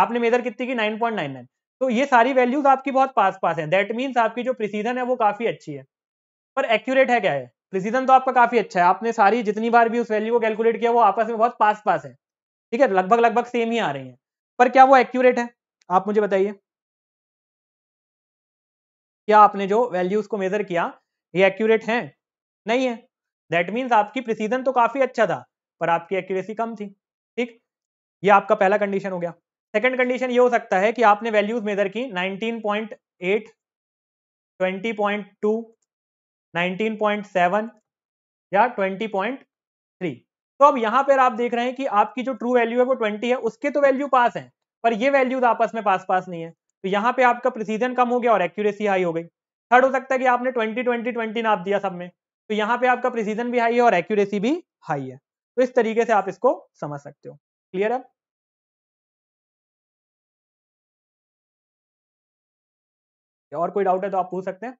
आपने मेजर कितनी की, नाइन पॉइंट नाइन नाइन। तो ये सारी वैल्यूज आपकी बहुत पास पास हैं, दैट मीन्स आपकी जो प्रिसीजन है वो काफी अच्छी है। पर एक्यूरेट है क्या है, प्रिसीजन तो आपका काफी अच्छा है, आपने सारी जितनी बार भी उस वैल्यू को कैलकुलेट किया वो आपस में बहुत पास पास है, ठीक है, लगभग लगभग सेम ही आ रही है, पर क्या वो एक्यूरेट है, आप मुझे बताइए। क्या आपने जो वैल्यूज को मेजर किया ये एक्यूरेट है, नहीं है। दैट मीन्स आपकी प्रिसीजन तो काफी अच्छा था पर आपकी एक्यूरेसी कम थी, ठीक। ये आपका पहला कंडीशन हो गया। सेकंड कंडीशन ये हो सकता है कि आपने वैल्यूज मेजर की nineteen point eight, twenty point two, nineteen point seven या ट्वेंटी पॉइंट थ्री। तो अब यहाँ पर आप देख रहे हैं कि आपकी जो ट्रू वैल्यू है वो ट्वेंटी है, उसके तो वैल्यू पास है पर ये वैल्यूज आपस में पास पास नहीं है, तो यहाँ पे आपका प्रिसीजन कम हो गया और एक्यूरेसी हाई हो गई। थर्ड हो सकता है कि आपने ट्वेंटी ट्वेंटी ट्वेंटी नाप दिया सब में, तो यहाँ पे आपका प्रिसीजन भी हाई है और एक्यूरेसी भी हाई है। तो इस तरीके से आप इसको समझ सकते हो, क्लियर है। और कोई डाउट है तो आप पूछ सकते हैं।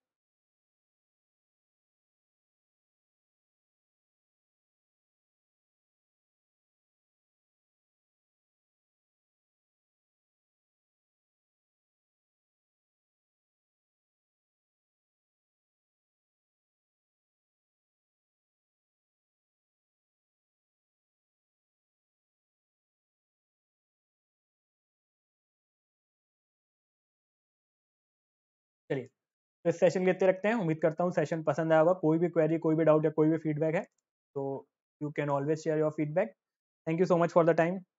चलिए, तो इस सेशन के इतने रखते हैं। उम्मीद करता हूँ सेशन पसंद आया होगा। कोई भी क्वेरी, कोई भी डाउट या कोई भी फीडबैक है तो you can always share your feedback. Thank you so much for the time.